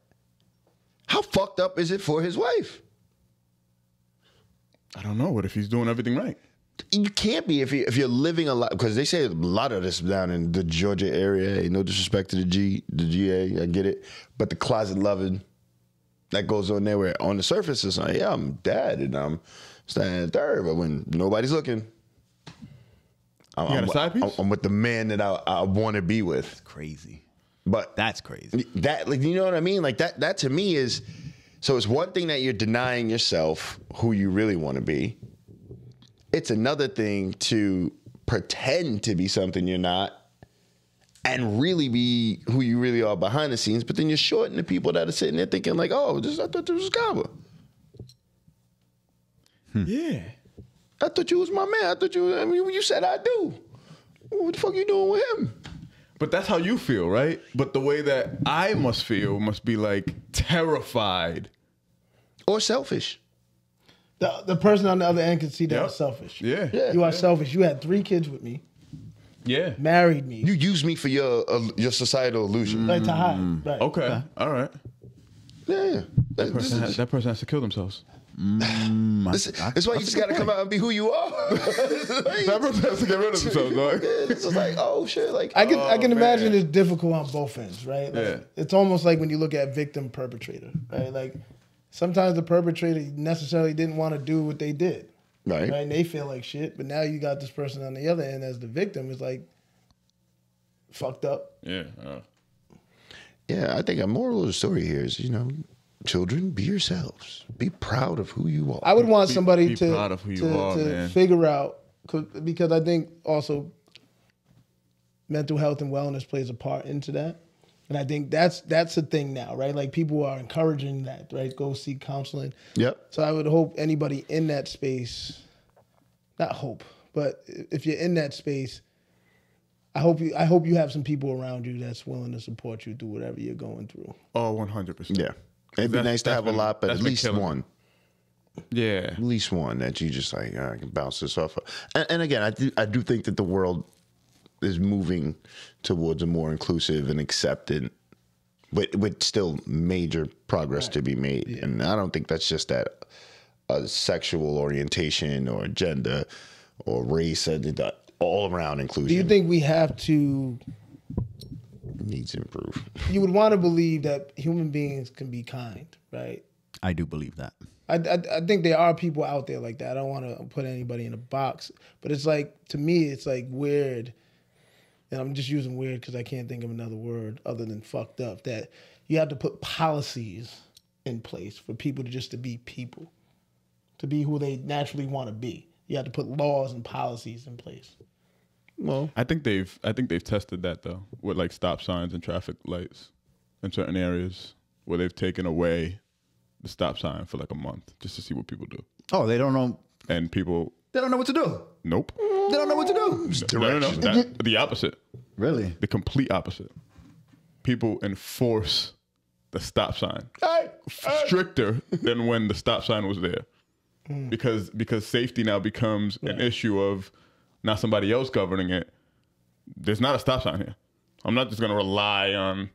how fucked up is it for his wife? I don't know. What if he's doing everything right? You can't be if you're living a lot, because they say a lot of this down in the Georgia area. No disrespect to the GA, I get it, but the closet loving that goes on there, where on the surface it's like, yeah, I'm dad and I'm standing third, but when nobody's looking, I'm with the man that I want to be with. That's crazy, but that's crazy. That, like, you know what I mean? Like that to me is, so it's one thing that you're denying yourself who you really want to be. It's another thing to pretend to be something you're not and really be who you really are behind the scenes, but then you're shorting the people that are sitting there thinking like, oh, I thought this was Gaba. Hmm. Yeah. I thought you was my man. You said I do. What the fuck you doing with him? But that's how you feel, right? But the way that I must feel must be like terrified. Or selfish. The person on the other end can see that I'm selfish. Yeah. You are selfish. You had 3 kids with me. Yeah. Married me. You used me for your societal illusion. Like to hide. Right. Okay. All right. Yeah. That person has to kill themselves. That's why you just got to come out and be who you are. That person has to get rid of themselves, dog. It's just like, oh, shit. Like, I can imagine it's difficult on both ends, right? Like, it's almost like when you look at victim perpetrator, right? Like, sometimes the perpetrator necessarily didn't want to do what they did. Right. And they feel like shit. But now you got this person on the other end as the victim. It's like fucked up. Yeah. Yeah, I think a moral of the story here is, children, be yourselves. Be proud of who you are. I would want somebody to figure out, because I think also mental health and wellness plays a part into that. And I think that's a thing now, right? Like, people are encouraging that, right? Go seek counseling. Yep. So I would hope anybody in that space, not hope, but if you're in that space, I hope you have some people around you that's willing to support you through whatever you're going through. Oh, 100%. Yeah. It'd be nice to have a lot, but at least one. Yeah. At least one that you just like, I can bounce this off of. And again, I do think that the world is moving towards a more inclusive and accepted, but with still major progress to be made. Yeah. And I don't think that's just that sexual orientation or gender or race, all around inclusion. Do you think we have to... Needs to improve. You would want to believe that human beings can be kind, right? I do believe that. I think there are people out there like that. I don't want to put anybody in a box, but it's like, to me, it's like weird. And I'm just using weird because I can't think of another word other than fucked up, that you have to put policies in place for people to just to be people, to be who they naturally want to be. You have to put laws and policies in place. Well, I think they've tested that, though, with like stop signs and traffic lights in certain areas where they've taken away the stop sign for like a month just to see what people do. Oh, they don't know. And people. They don't know what to do. Nope. They don't know what to do. No. That, the opposite. Really? The complete opposite. People enforce the stop sign stricter than when the stop sign was there, because safety now becomes an issue of not somebody else governing it. There's not a stop sign here. I'm not just going to rely on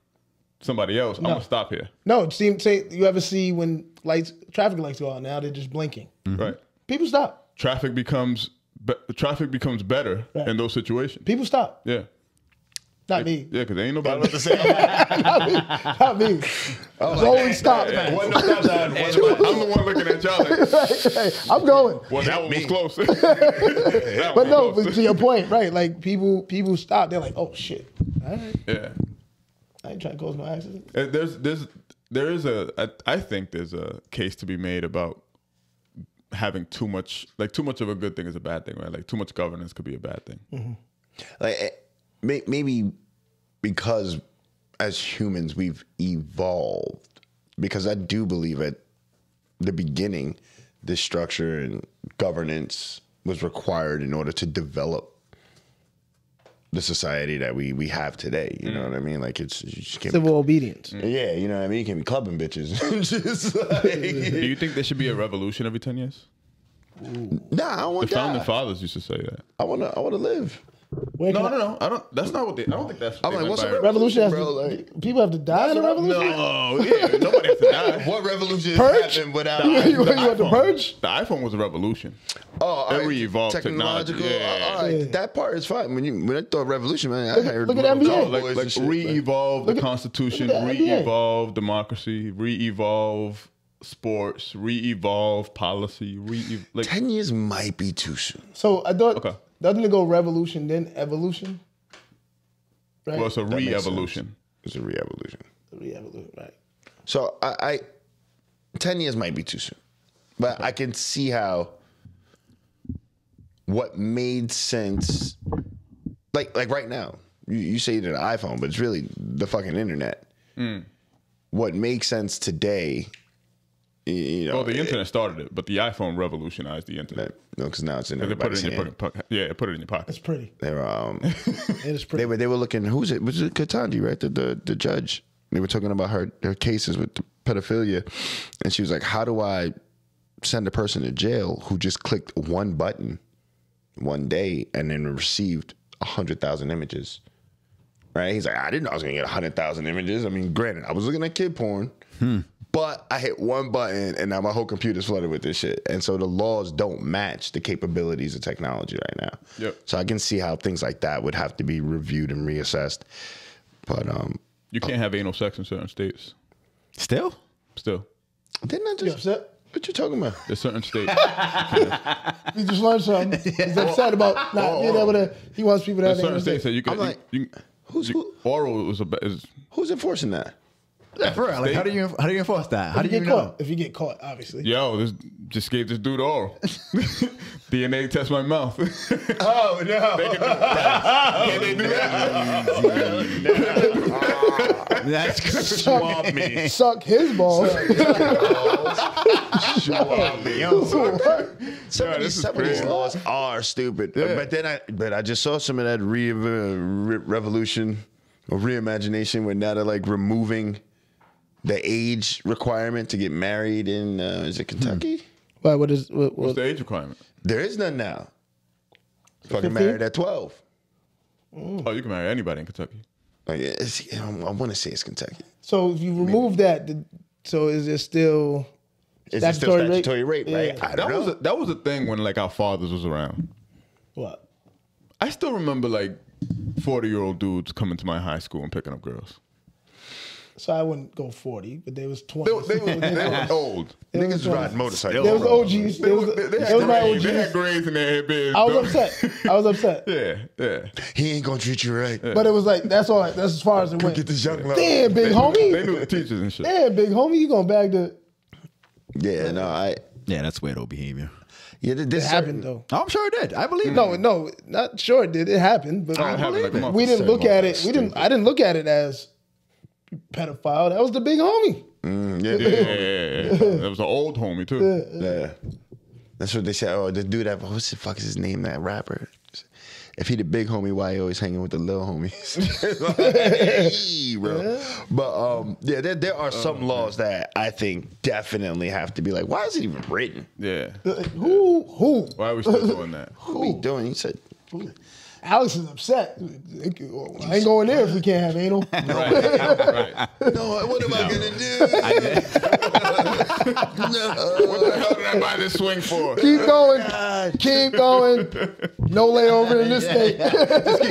somebody else. No. I'm going to stop here. No, say you ever see when traffic lights go out now, they're just blinking. Mm-hmm. Right. People stop. Traffic becomes better in those situations. People stop. Yeah. Not me. Yeah, because there ain't nobody else to say. Not me. Always stop. I'm the one looking at y'all. Right. I'm going. Well, that one was close. But no, but to your point, right? Like, people stop. They're like, oh shit. All right. Yeah. I ain't trying to cause no accident. I think there's a case to be made about having too much of a good thing is a bad thing, right? Like, too much governance could be a bad thing. Mm-hmm. Like, maybe because as humans we've evolved, because I do believe at the beginning this structure and governance was required in order to develop the society that we have today. You know what I mean? Like, it's civil obedience. Yeah, you know what I mean? You can't be clubbing bitches. Just like, do you think there should be a revolution every 10 years? Ooh. Nah, I don't want that. The founding fathers used to say that. I wanna live. No. I don't. That's not what they. I don't think that's. I'm like, what's a revolution? People have to die in a revolution. No, yeah, nobody has to die. What revolution happened without? You had to purge. The iPhone was a revolution. Oh, it re-evolved technological. Yeah. All right, that part is fine. When I thought revolution, man, I heard like re-evolve the Constitution, re-evolve democracy, re-evolve sports, re-evolve policy, like 10 years might be too soon. So I thought. Okay. Doesn't it go revolution then evolution? Right? Well, it's a re-evolution. It's a re-evolution. Re-evolution, right? So 10 years might be too soon, but I can see how what made sense, like right now, you say it in an iPhone, but it's really the fucking internet. What makes sense today? You know, well, the internet started it, but the iPhone revolutionized the internet. No, because now it's in everybody's hand. Yeah, put it in your pocket. It's pretty. It is pretty. They were looking. Was it Katanji, right? The judge. They were talking about her cases with pedophilia, and she was like, "How do I send a person to jail who just clicked one button one day and then received 100,000 images?" Right? He's like, "I didn't know I was gonna get 100,000 images. I mean, granted, I was looking at kid porn." But I hit one button, and now my whole computer's flooded with this shit. And so the laws don't match the capabilities of technology right now. Yep. So I can see how things like that would have to be reviewed and reassessed. But you can't have anal sex in certain states. Still. Didn't I just? You upset? What you talking about? There's certain states. You just learned something. He's upset about not being able to. He wants people to have certain states that you can. I'm like, who's enforcing that? Yeah, for real. Like, how do you enforce that? How do you know? If you get caught, obviously. Yo, this just gave this dude oral. DNA test my mouth. Oh no! They can do that. That's crazy. Suck his balls. Some of these laws are stupid. Yeah. But then I just saw some of that revolution or reimagination where now they're like removing the age requirement to get married in, is it Kentucky? Well, what's the age requirement? There is none now. Fucking married at 12. Ooh. Oh, you can marry anybody in Kentucky. Like, I want to say it's Kentucky. So if you remove that, so is it still statutory rape? Right? Yeah. That was a thing when like our fathers was around. What? I still remember like 40-year-old dudes coming to my high school and picking up girls. So I wouldn't go 40, but they was 20. They were old. Niggas was riding motorcycles. They was OGs. They had grades in their headbands. I was upset. Yeah. He ain't gonna treat you right. Yeah. But it was like that's as far as it went. Get this young love. Damn, big homie. They knew the teachers and shit. Damn, big homie, you gonna bag the. Yeah, no, yeah, that's weirdo behavior. Yeah, this happened though. I'm sure it did. I believe. No, not sure it did. It happened, but I believe it. We didn't look at it. I didn't look at it as pedophile. That was the big homie. Yeah. That was an old homie too. Yeah. That's what they said. Oh, the dude that what's the fuck is his name? That rapper. If he the big homie, why he always hanging with the little homies? Hey, bro. Yeah. But yeah, there are some laws that I think definitely have to be like, why is it even written? Yeah. Who? Why are we still doing that? Who are we doing? He said, who? Alex is upset. I ain't going there if we can't have anal. Right. No, what am I gonna do? What the hell did I buy this swing for? Keep going. God. Keep going. No layover in this state. Just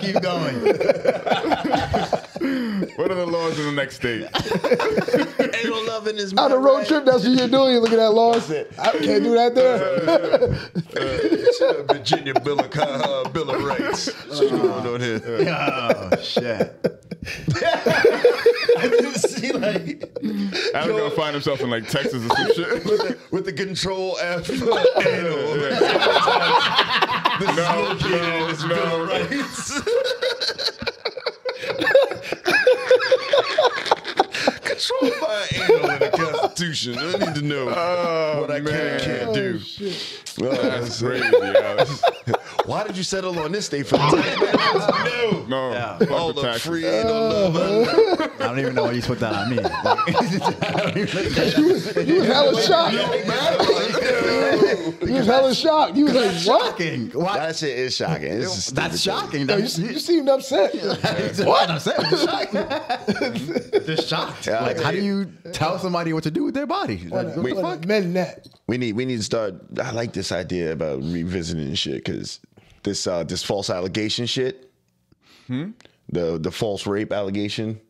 keep going. Just keep going. What are the laws in the next state? Ain't love in his mind. On a road trip, that's what you're doing. You're looking at laws. I can't do that there. Virginia Bill of Rights. What's going on here? Oh, shit. See, like, Alex gonna find himself in like Texas or some shit with the control F. Controlled by anal in the Constitution. I need to know what I can and can't do. Well, that's crazy, Alex. Why did you settle on this day for the tax? All the free anal love. I don't even know why you put that on me. You hella shocked. You was hella shocked. You was like, shocking. What? That shit is shocking. That's shocking. No, you seemed upset. What? Upset? Just shocked. Like, how do you tell somebody what to do with their body? We need to start. I like this idea about revisiting shit because this false allegation shit, the false rape allegation,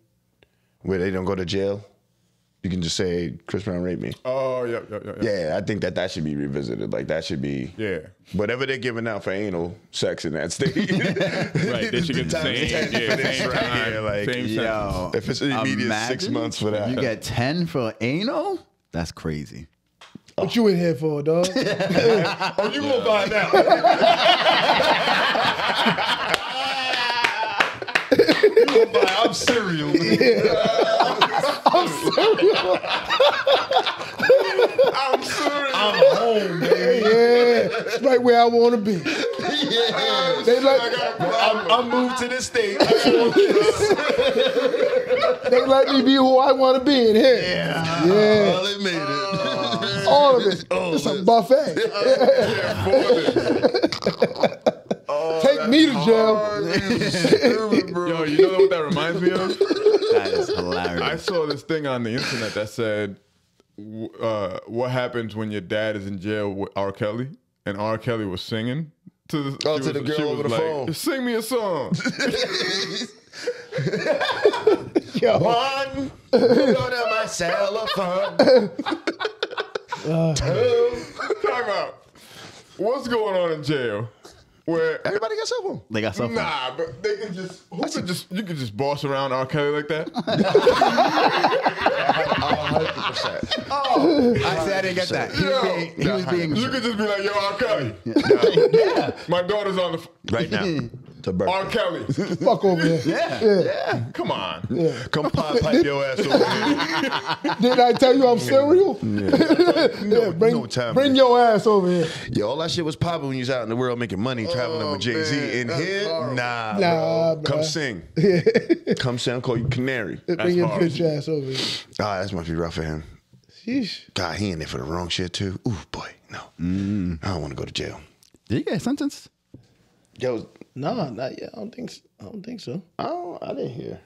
where they don't go to jail. You can just say Chris Brown raped me. Oh yeah. Yeah, I think that should be revisited. Like that should be whatever they're giving out for anal sex in that state. Right, they should get the same time. Yeah, like, yo, if it's immediate 6 months for that, you get 10 for anal. That's crazy. What you in here for, dog? Oh, you gonna find out. You gonna find out. I'm serial. I'm serial. I'm serial. I'm home, baby. Yeah, it's right where I want to be. Yeah, they like, I moved to this state. They let me be who I want to be in here. Yeah, well, they made it. All of it. Oh, it's a buffet. Take me to jail. Yo, you know what that reminds me of? That is hilarious. I saw this thing on the internet that said, what happens when your dad is in jail with R. Kelly? And R. Kelly was singing to the, to the girl over the phone. Sing me a song. Yo. One, go to my cell phone. Time out. What's going on in jail? Where everybody got cell phone. They got cell phone. Nah, but they can just. You can just boss around R. Kelly like that. 100%. Oh, I said I didn't get that. He was being. You could just be like, yo, R. Kelly. Yeah. My daughter's on the phone right now. R. Kelly. Fuck over here. Yeah. Come on. Yeah. Come pipe your ass over here. Didn't I tell you I'm serial? Yeah. Bring your ass over here. Yo, all that shit was popping when you was out in the world making money, traveling with Jay-Z. In here, nah, bro. Come sing. Yeah. Come sing. I'll call you Canary. Bring your bitch ass over here. Ah, that must be rough for him. Sheesh. God, he in there for the wrong shit, too. Ooh, boy. No. I don't want to go to jail. Did he get sentenced? Yo, no, not yet. I don't think so. I didn't hear.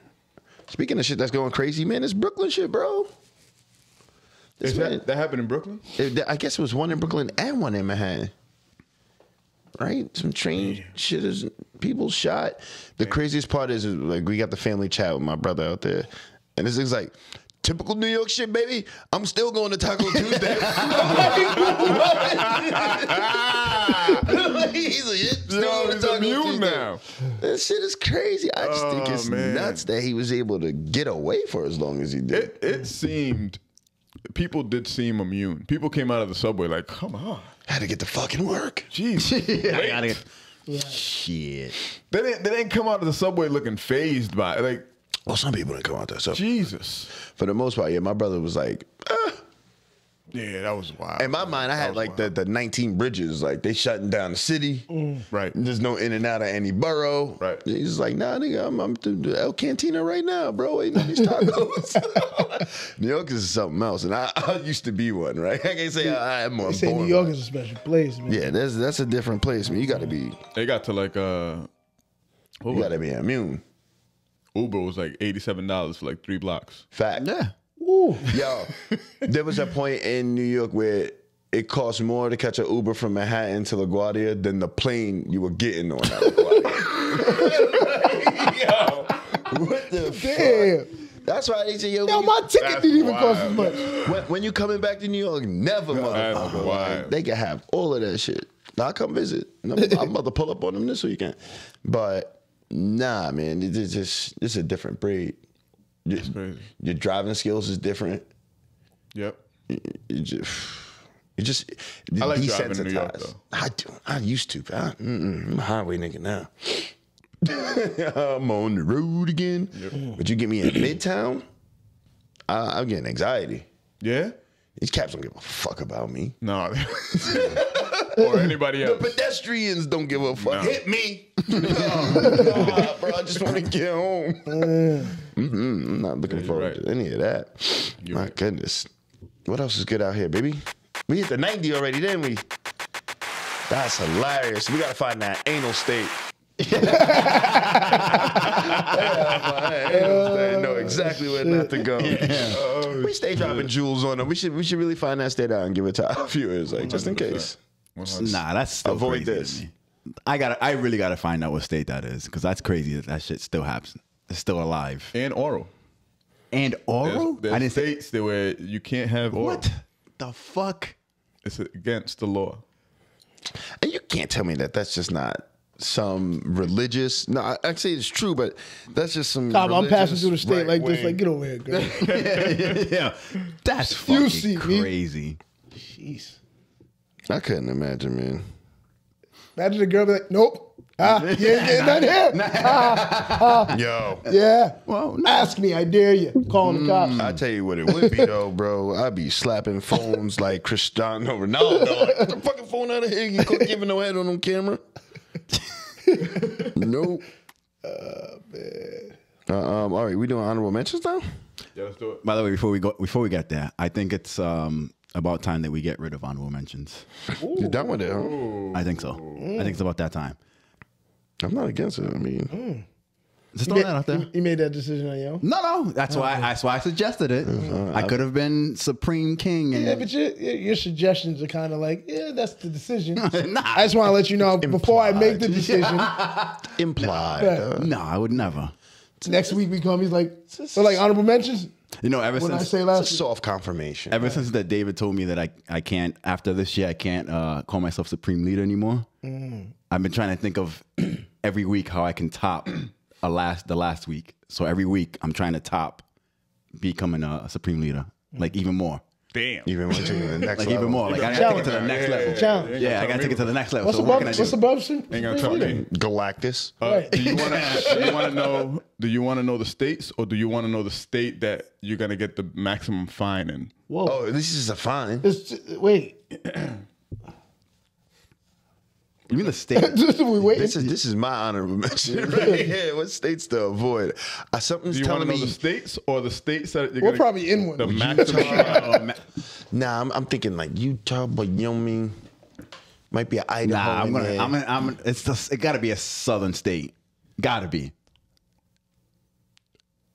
Speaking of shit that's going crazy, man, it's Brooklyn shit, bro. That happened in Brooklyn? I guess it was one in Brooklyn and one in Manhattan. Right? Some train shit is people shot. The craziest part is like we got the family chat with my brother out there. And this is like typical New York shit, baby. I'm still going to Taco Tuesday. He's immune now. That shit is crazy. I just think it's nuts that he was able to get away for as long as he did. It seemed people did seem immune. People came out of the subway like, come on, had to get to fucking work. Jeez, shit. They didn't come out of the subway looking phased by it. Like. Well, some people didn't come out there. So Jesus. For the most part, yeah, my brother was like, yeah, that was wild. In my mind, I had like the 19 bridges. Like, they shutting down the city. Right. There's no in and out of any borough. Right. He's like, nah, nigga, I'm to El Cantina right now, bro. Ain't these tacos. New York is something else. And I used to be one, right? I can't say I am more born. New York is a special place, man. Yeah, that's a different place, man. You got to be. They got to like, you got to be immune. Uber was like $87 for like 3 blocks. Fact. Yeah. Ooh. Yo, there was a point in New York where it cost more to catch an Uber from Manhattan to LaGuardia than the plane you were getting on that LaGuardia. Yo, what the fuck? That's why they say, yo, my ticket didn't even cost as much. When you coming back to New York, never, motherfucker. They can have all of that shit. I'll come visit. I'm about to pull up on them this weekend. But... nah, man, it's a different breed. That's crazy. Your driving skills is different. Yep. You just I like driving in New York, though. I do. I used to. I'm a highway nigga now. I'm on the road again. Yep. But you get me in Midtown, I'm getting anxiety. Yeah? These caps don't give a fuck about me. No. Or anybody else. The pedestrians don't give a fuck. No. Hit me. No, bro, I just want to get home. I'm not looking forward to any of that. You're My goodness. What else is good out here, baby? We hit the 90 already, didn't we? That's hilarious. We got to find that anal state. They know exactly where not to go. Yeah. We stay dropping jewels on them. We should really find that state out and give it to our viewers, like 100%. Just in case. 100%. Nah, that's still avoid crazy this. I really gotta find out what state that is, because that's crazy that that shit still happens. It's still alive. And oral. And oral? There's states where you can't have oral. What the fuck? It's against the law. And you can't tell me that that's just not some religious. No, I'd say it's true, but that's just some. I'm passing through the state right like wing. This. Like, get over here, girl. Yeah. That's fucking crazy. Me. Jeez. I couldn't imagine, man. Imagine a girl be like, nope. Yeah, not here. Yo. Yeah. Well, ask me. I dare you. Calling the cops. I tell you what it would be, though, bro. I'd be slapping phones like Cristiano Ronaldo. Like, get the fucking phone out of here. You couldn't give no head on camera. Nope. Man. All right, we doing honorable mentions now? Yeah, let's do it. By the way, before we get there, I think it's about time that we get rid of honorable mentions. Ooh. You're done with it, huh? I think so. I think it's about that time. I'm not against it. I mean, just throw that out there. You made that decision on your own? No. That's why I suggested it. I could have been Supreme King. And yeah, but your suggestions are kind of like, yeah, that's the decision. Nah. I just want to let you know before I make the decision. Implied. No, I would never. Next week we come, he's like, so like honorable mentions? You know, ever since it's a soft confirmation. Ever since that David told me that I can't, after this year, I can't call myself Supreme Leader anymore. I've been trying to think of every week how I can top the last week. So every week I'm trying to top becoming a Supreme Leader, like even more. Damn. Even more to the next level. Even more. Like I gotta take it to the next level. Challenge. Yeah, I gotta take it to the next level. What's above Supreme Leader? Ain't gonna tell me. Galactus. Do you wanna know the states, or do you wanna know the state that you're gonna get the maximum fine in? Whoa. Oh, this is a fine. Wait. You mean the state? This is my honorable mention right here. What states to avoid? Something's telling me. Do you want to know the states or the states that you're we're probably in one? The maximum. Nah, I'm thinking like Utah, Wyoming, might be an Idaho. Nah, it gotta be a southern state. Gotta be.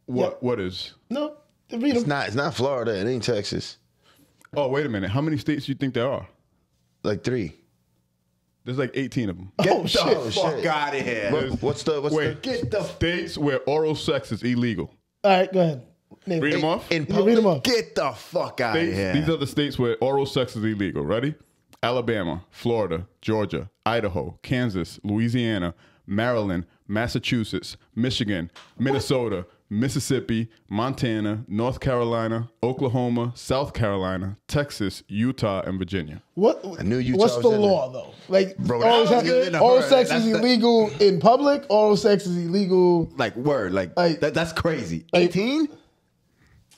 What? Yeah. What is? No, it's not Florida. It ain't Texas. Oh wait a minute. How many states do you think there are? Like 3. There's like 18 of them. Get the fuck out of here. What's the states where oral sex is illegal? All right, go ahead. Read them off. Get the fuck out of here. These are the states where oral sex is illegal. Ready? Alabama, Florida, Georgia, Idaho, Kansas, Louisiana, Maryland, Massachusetts, Michigan, Minnesota, Mississippi, Montana, North Carolina, Oklahoma, South Carolina, Texas, Utah, and Virginia. What? I knew Utah. What's the law though? Like oral sex is illegal in public. Oral sex is illegal. Like word. Like that's crazy. 18.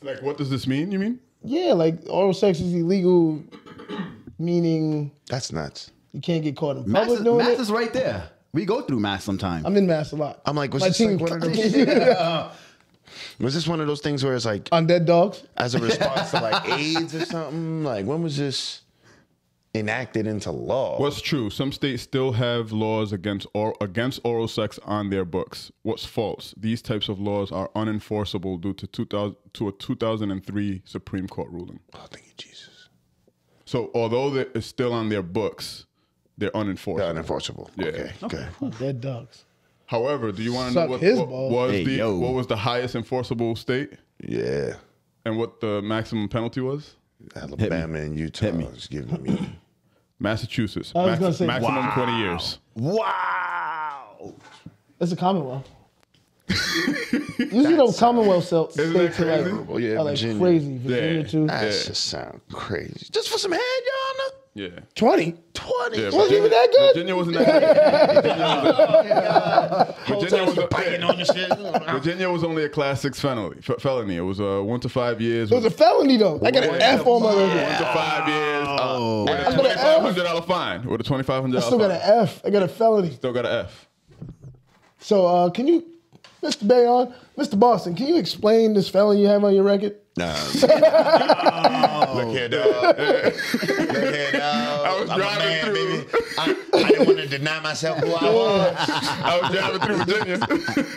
Like what does this mean? You mean? Yeah. Like oral sex is illegal, meaning that's nuts. You can't get caught in public doing it. Mass is right there. We go through mass sometimes. I'm in mass a lot. I'm like, was this one of those things where it's like undead dogs as a response to like AIDS or something? Like when was this enacted into law? What's true? Some states still have laws against oral sex on their books. What's false? These types of laws are unenforceable due to a 2003 Supreme Court ruling. Oh, thank you, Jesus. So although it's still on their books, they're unenforceable. They're unenforceable. Yeah. Okay. Undead dogs. However, do you want to know what was the highest enforceable state? Yeah. And what the maximum penalty was? Alabama and Utah is giving me. Massachusetts. Maximum 20 years. Wow. That's a Commonwealth. You see those Commonwealth states like, yeah, are like Virginia. Crazy. Virginia, yeah. too. That just sounds crazy. Just for some head, y'all know? Yeah. 20? Yeah, wasn't even that good? Virginia wasn't that good. Virginia was biting on the shit. Virginia was only a class 6 felony. It was 1 to 5 years. It was a felony, though. I got an F on my record. 1 to 5 years. With a $2,500 fine. With a $2,500 I still got an F. I got a felony. Still got an F. So can you, Mr. Bayon, Mr. Boston, can you explain this felony you have on your record? Nah. Look here, dog. Look here, dog. I was driving through. I didn't want to deny myself who I was. I was driving through Virginia.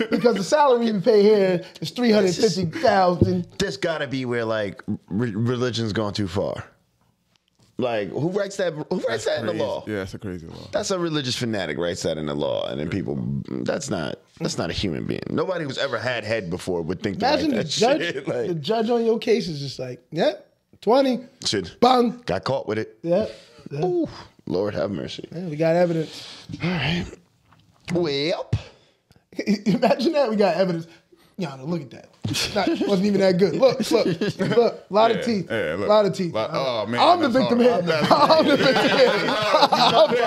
Because the salary you pay here is $350,000. This got to be where, like, religion's gone too far. Like, who writes that? Who writes that in the law? Yeah, that's a crazy law. That's a religious fanatic writes that in the law, and then people. That's not a human being. Nobody who's ever had head before would think. Imagine the judge. Like, the judge on your case is just like, yep, 20. Shit. Bang. Got caught with it. Yep. Yeah. Ooh, Lord have mercy. Yeah, we got evidence. All right. Well, imagine that we got evidence. Y'all look at that. Wasn't even that good. Look. Lot of teeth. Yeah, look. Lot of teeth. Oh man, I'm the victim here.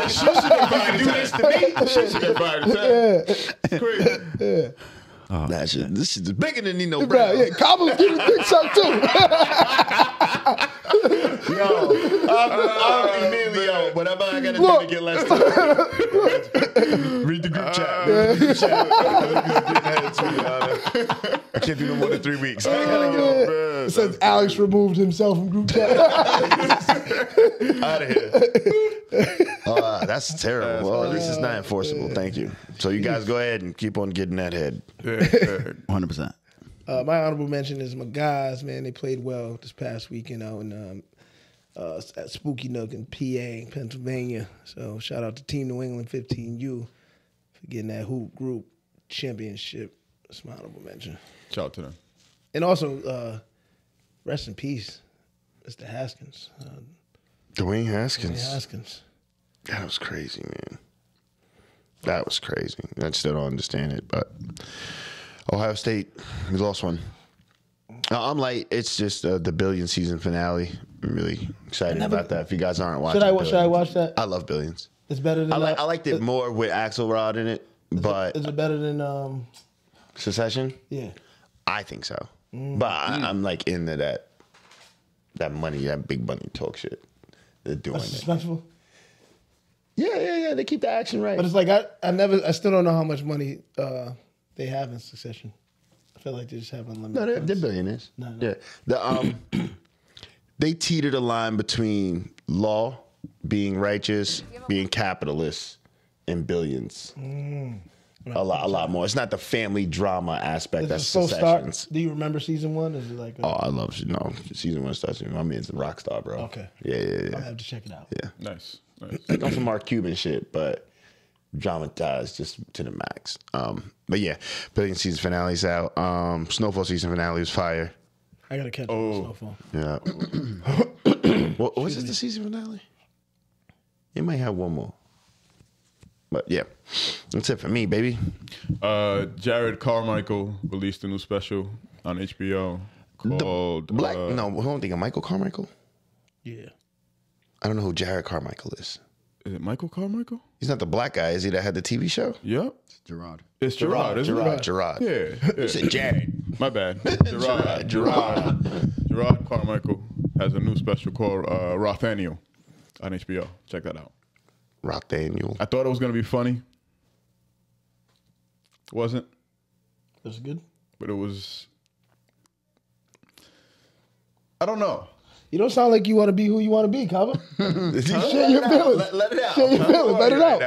She shouldn't probably do this to me. She shouldn't probably do this. Crazy. Yeah. Oh, that shit. This shit is bigger than Nino Brown. Yeah, Cobble's giving dicks up too. Yo, I'm immediately out. Whatever I gotta do to get less time. Read the group chat. I can't do no more than 3 weeks. I gotta get off, bro. It says Alex removed himself from group chat. Out of here. That's terrible. Well, at least it's not enforceable. Thank you. So you guys go ahead and keep on getting that head. 100%. My honorable mention is my guys, man. They played well this past weekend out in at Spooky Nook in PA, Pennsylvania. So shout out to Team New England 15U for getting that Hoop Group championship. That's my honorable mention. Shout out to them. And also, rest in peace, Mr. Haskins. Dwayne Haskins. Dwayne Haskins. That was crazy, man. That was crazy. I still don't understand it, but Ohio State, we lost one. I'm like, it's just the Billions season finale. I'm really excited about that. If you guys aren't watching, should I watch that? I love Billions. It's better than I liked it more with Axelrod in it, but is it better than Succession? Yeah, I think so. But I'm like into that money, that big money talk shit. They're doing it. Suspenseful. Yeah. They keep the action right. But it's like I still don't know how much money they have in Succession. I feel like they just have unlimited. No, they're billionaires. No. Yeah, they teetered a line between law, being righteous, being capitalist, and Billions. A lot more. It's not the family drama aspect. That's Succession. Do you remember season one? Is it like? I love it. No, season one starts. I mean, it's a rock star, bro. Okay. Yeah. I have to check it out. Yeah. Nice. I'm from Mark Cuban shit, but dramatized just to the max. But yeah, Billions season finale's out. Snowfall season finale was fire. I gotta catch up with Snowfall. Yeah. Was it the season finale? It might have one more. But yeah, that's it for me, baby. Jerrod Carmichael released a new special on HBO called I don't think of Michael Carmichael. Yeah. I don't know who Jerrod Carmichael is. Is it Michael Carmichael? He's not the black guy, is he, that had the TV show? Yep. It's Jerrod. It's Jerrod, isn't it? Jerrod. Yeah. You said Jerrod. My bad. Jerrod Carmichael has a new special called Rothaniel on HBO. Check that out. Rothaniel. I thought it was going to be funny. It wasn't. It was good. But it was... I don't know. You don't sound like you want to be who you want to be, Kava. Share your feelings. Let it out. Share your feelings. Let it out.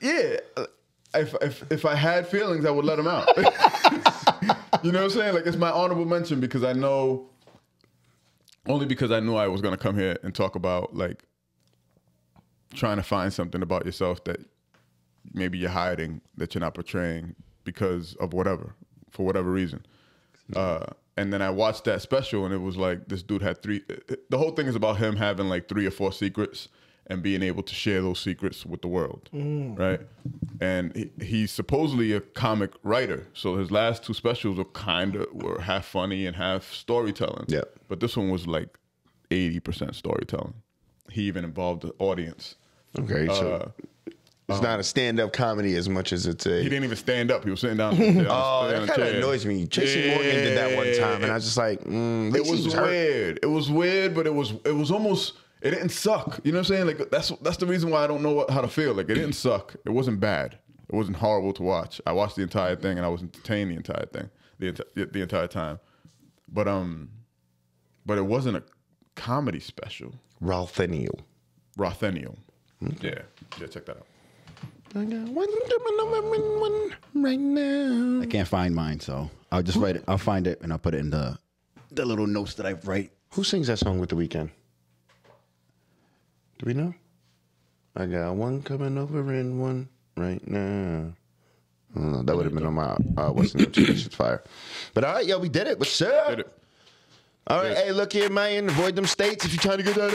Yeah, If I had feelings, I would let them out. You know what I'm saying? Like, it's my honorable mention because I know, only because I knew I was going to come here and talk about, like, trying to find something about yourself that maybe you're hiding, that you're not portraying because of whatever, for whatever reason. And then I watched that special, and it was like this dude had the whole thing is about him having like 3 or 4 secrets, and being able to share those secrets with the world, right? And he's supposedly a comic writer, so his last two specials were half funny and half storytelling. Yeah. But this one was like 80% storytelling. He even involved the audience. Okay, so it's not a stand-up comedy as much as it's a... He didn't even stand up. He was sitting down. Oh, that kind of annoys me. Tracy Morgan did that one time, and I was just like, it was weird. It was weird, but it was almost... It didn't suck. You know what I'm saying? Like, that's the reason why I don't know how to feel. Like, it didn't suck. It wasn't bad. It wasn't horrible to watch. I watched the entire thing, and I was entertained the entire thing, the entire time. But it wasn't a comedy special. Rothaniel. Okay. Yeah, check that out. I got one right now. I can't find mine, so I'll just write it. I'll find it, and I'll put it in the little notes that I write. Who sings that song with The Weeknd? Do we know? I got one coming over and one right now. I don't know. That would have been on my what's the name? Fire. But all right, yo, we did it. What's up? Did it. All right, hey, look here, man. Avoid them states if you're trying to get that.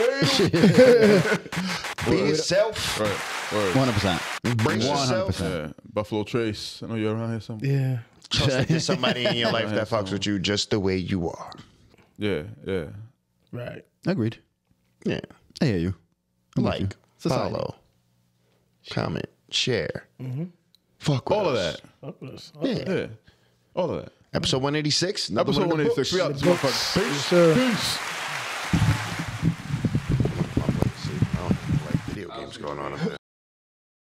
Be yourself. Right. 100%. Embrace yourself. Yeah. Buffalo Trace. I know you're around here somewhere. Yeah. Trust there's somebody in your life that fucks with you just the way you are. Yeah. Yeah. Right. Agreed. Yeah. I hear you. Like, follow, comment, share. Fuck with all of that. Fuck with us. Yeah. All of that. Episode 186. Episode 186. We out this motherfucker. Peace. Peace. I don't like video games going on up there.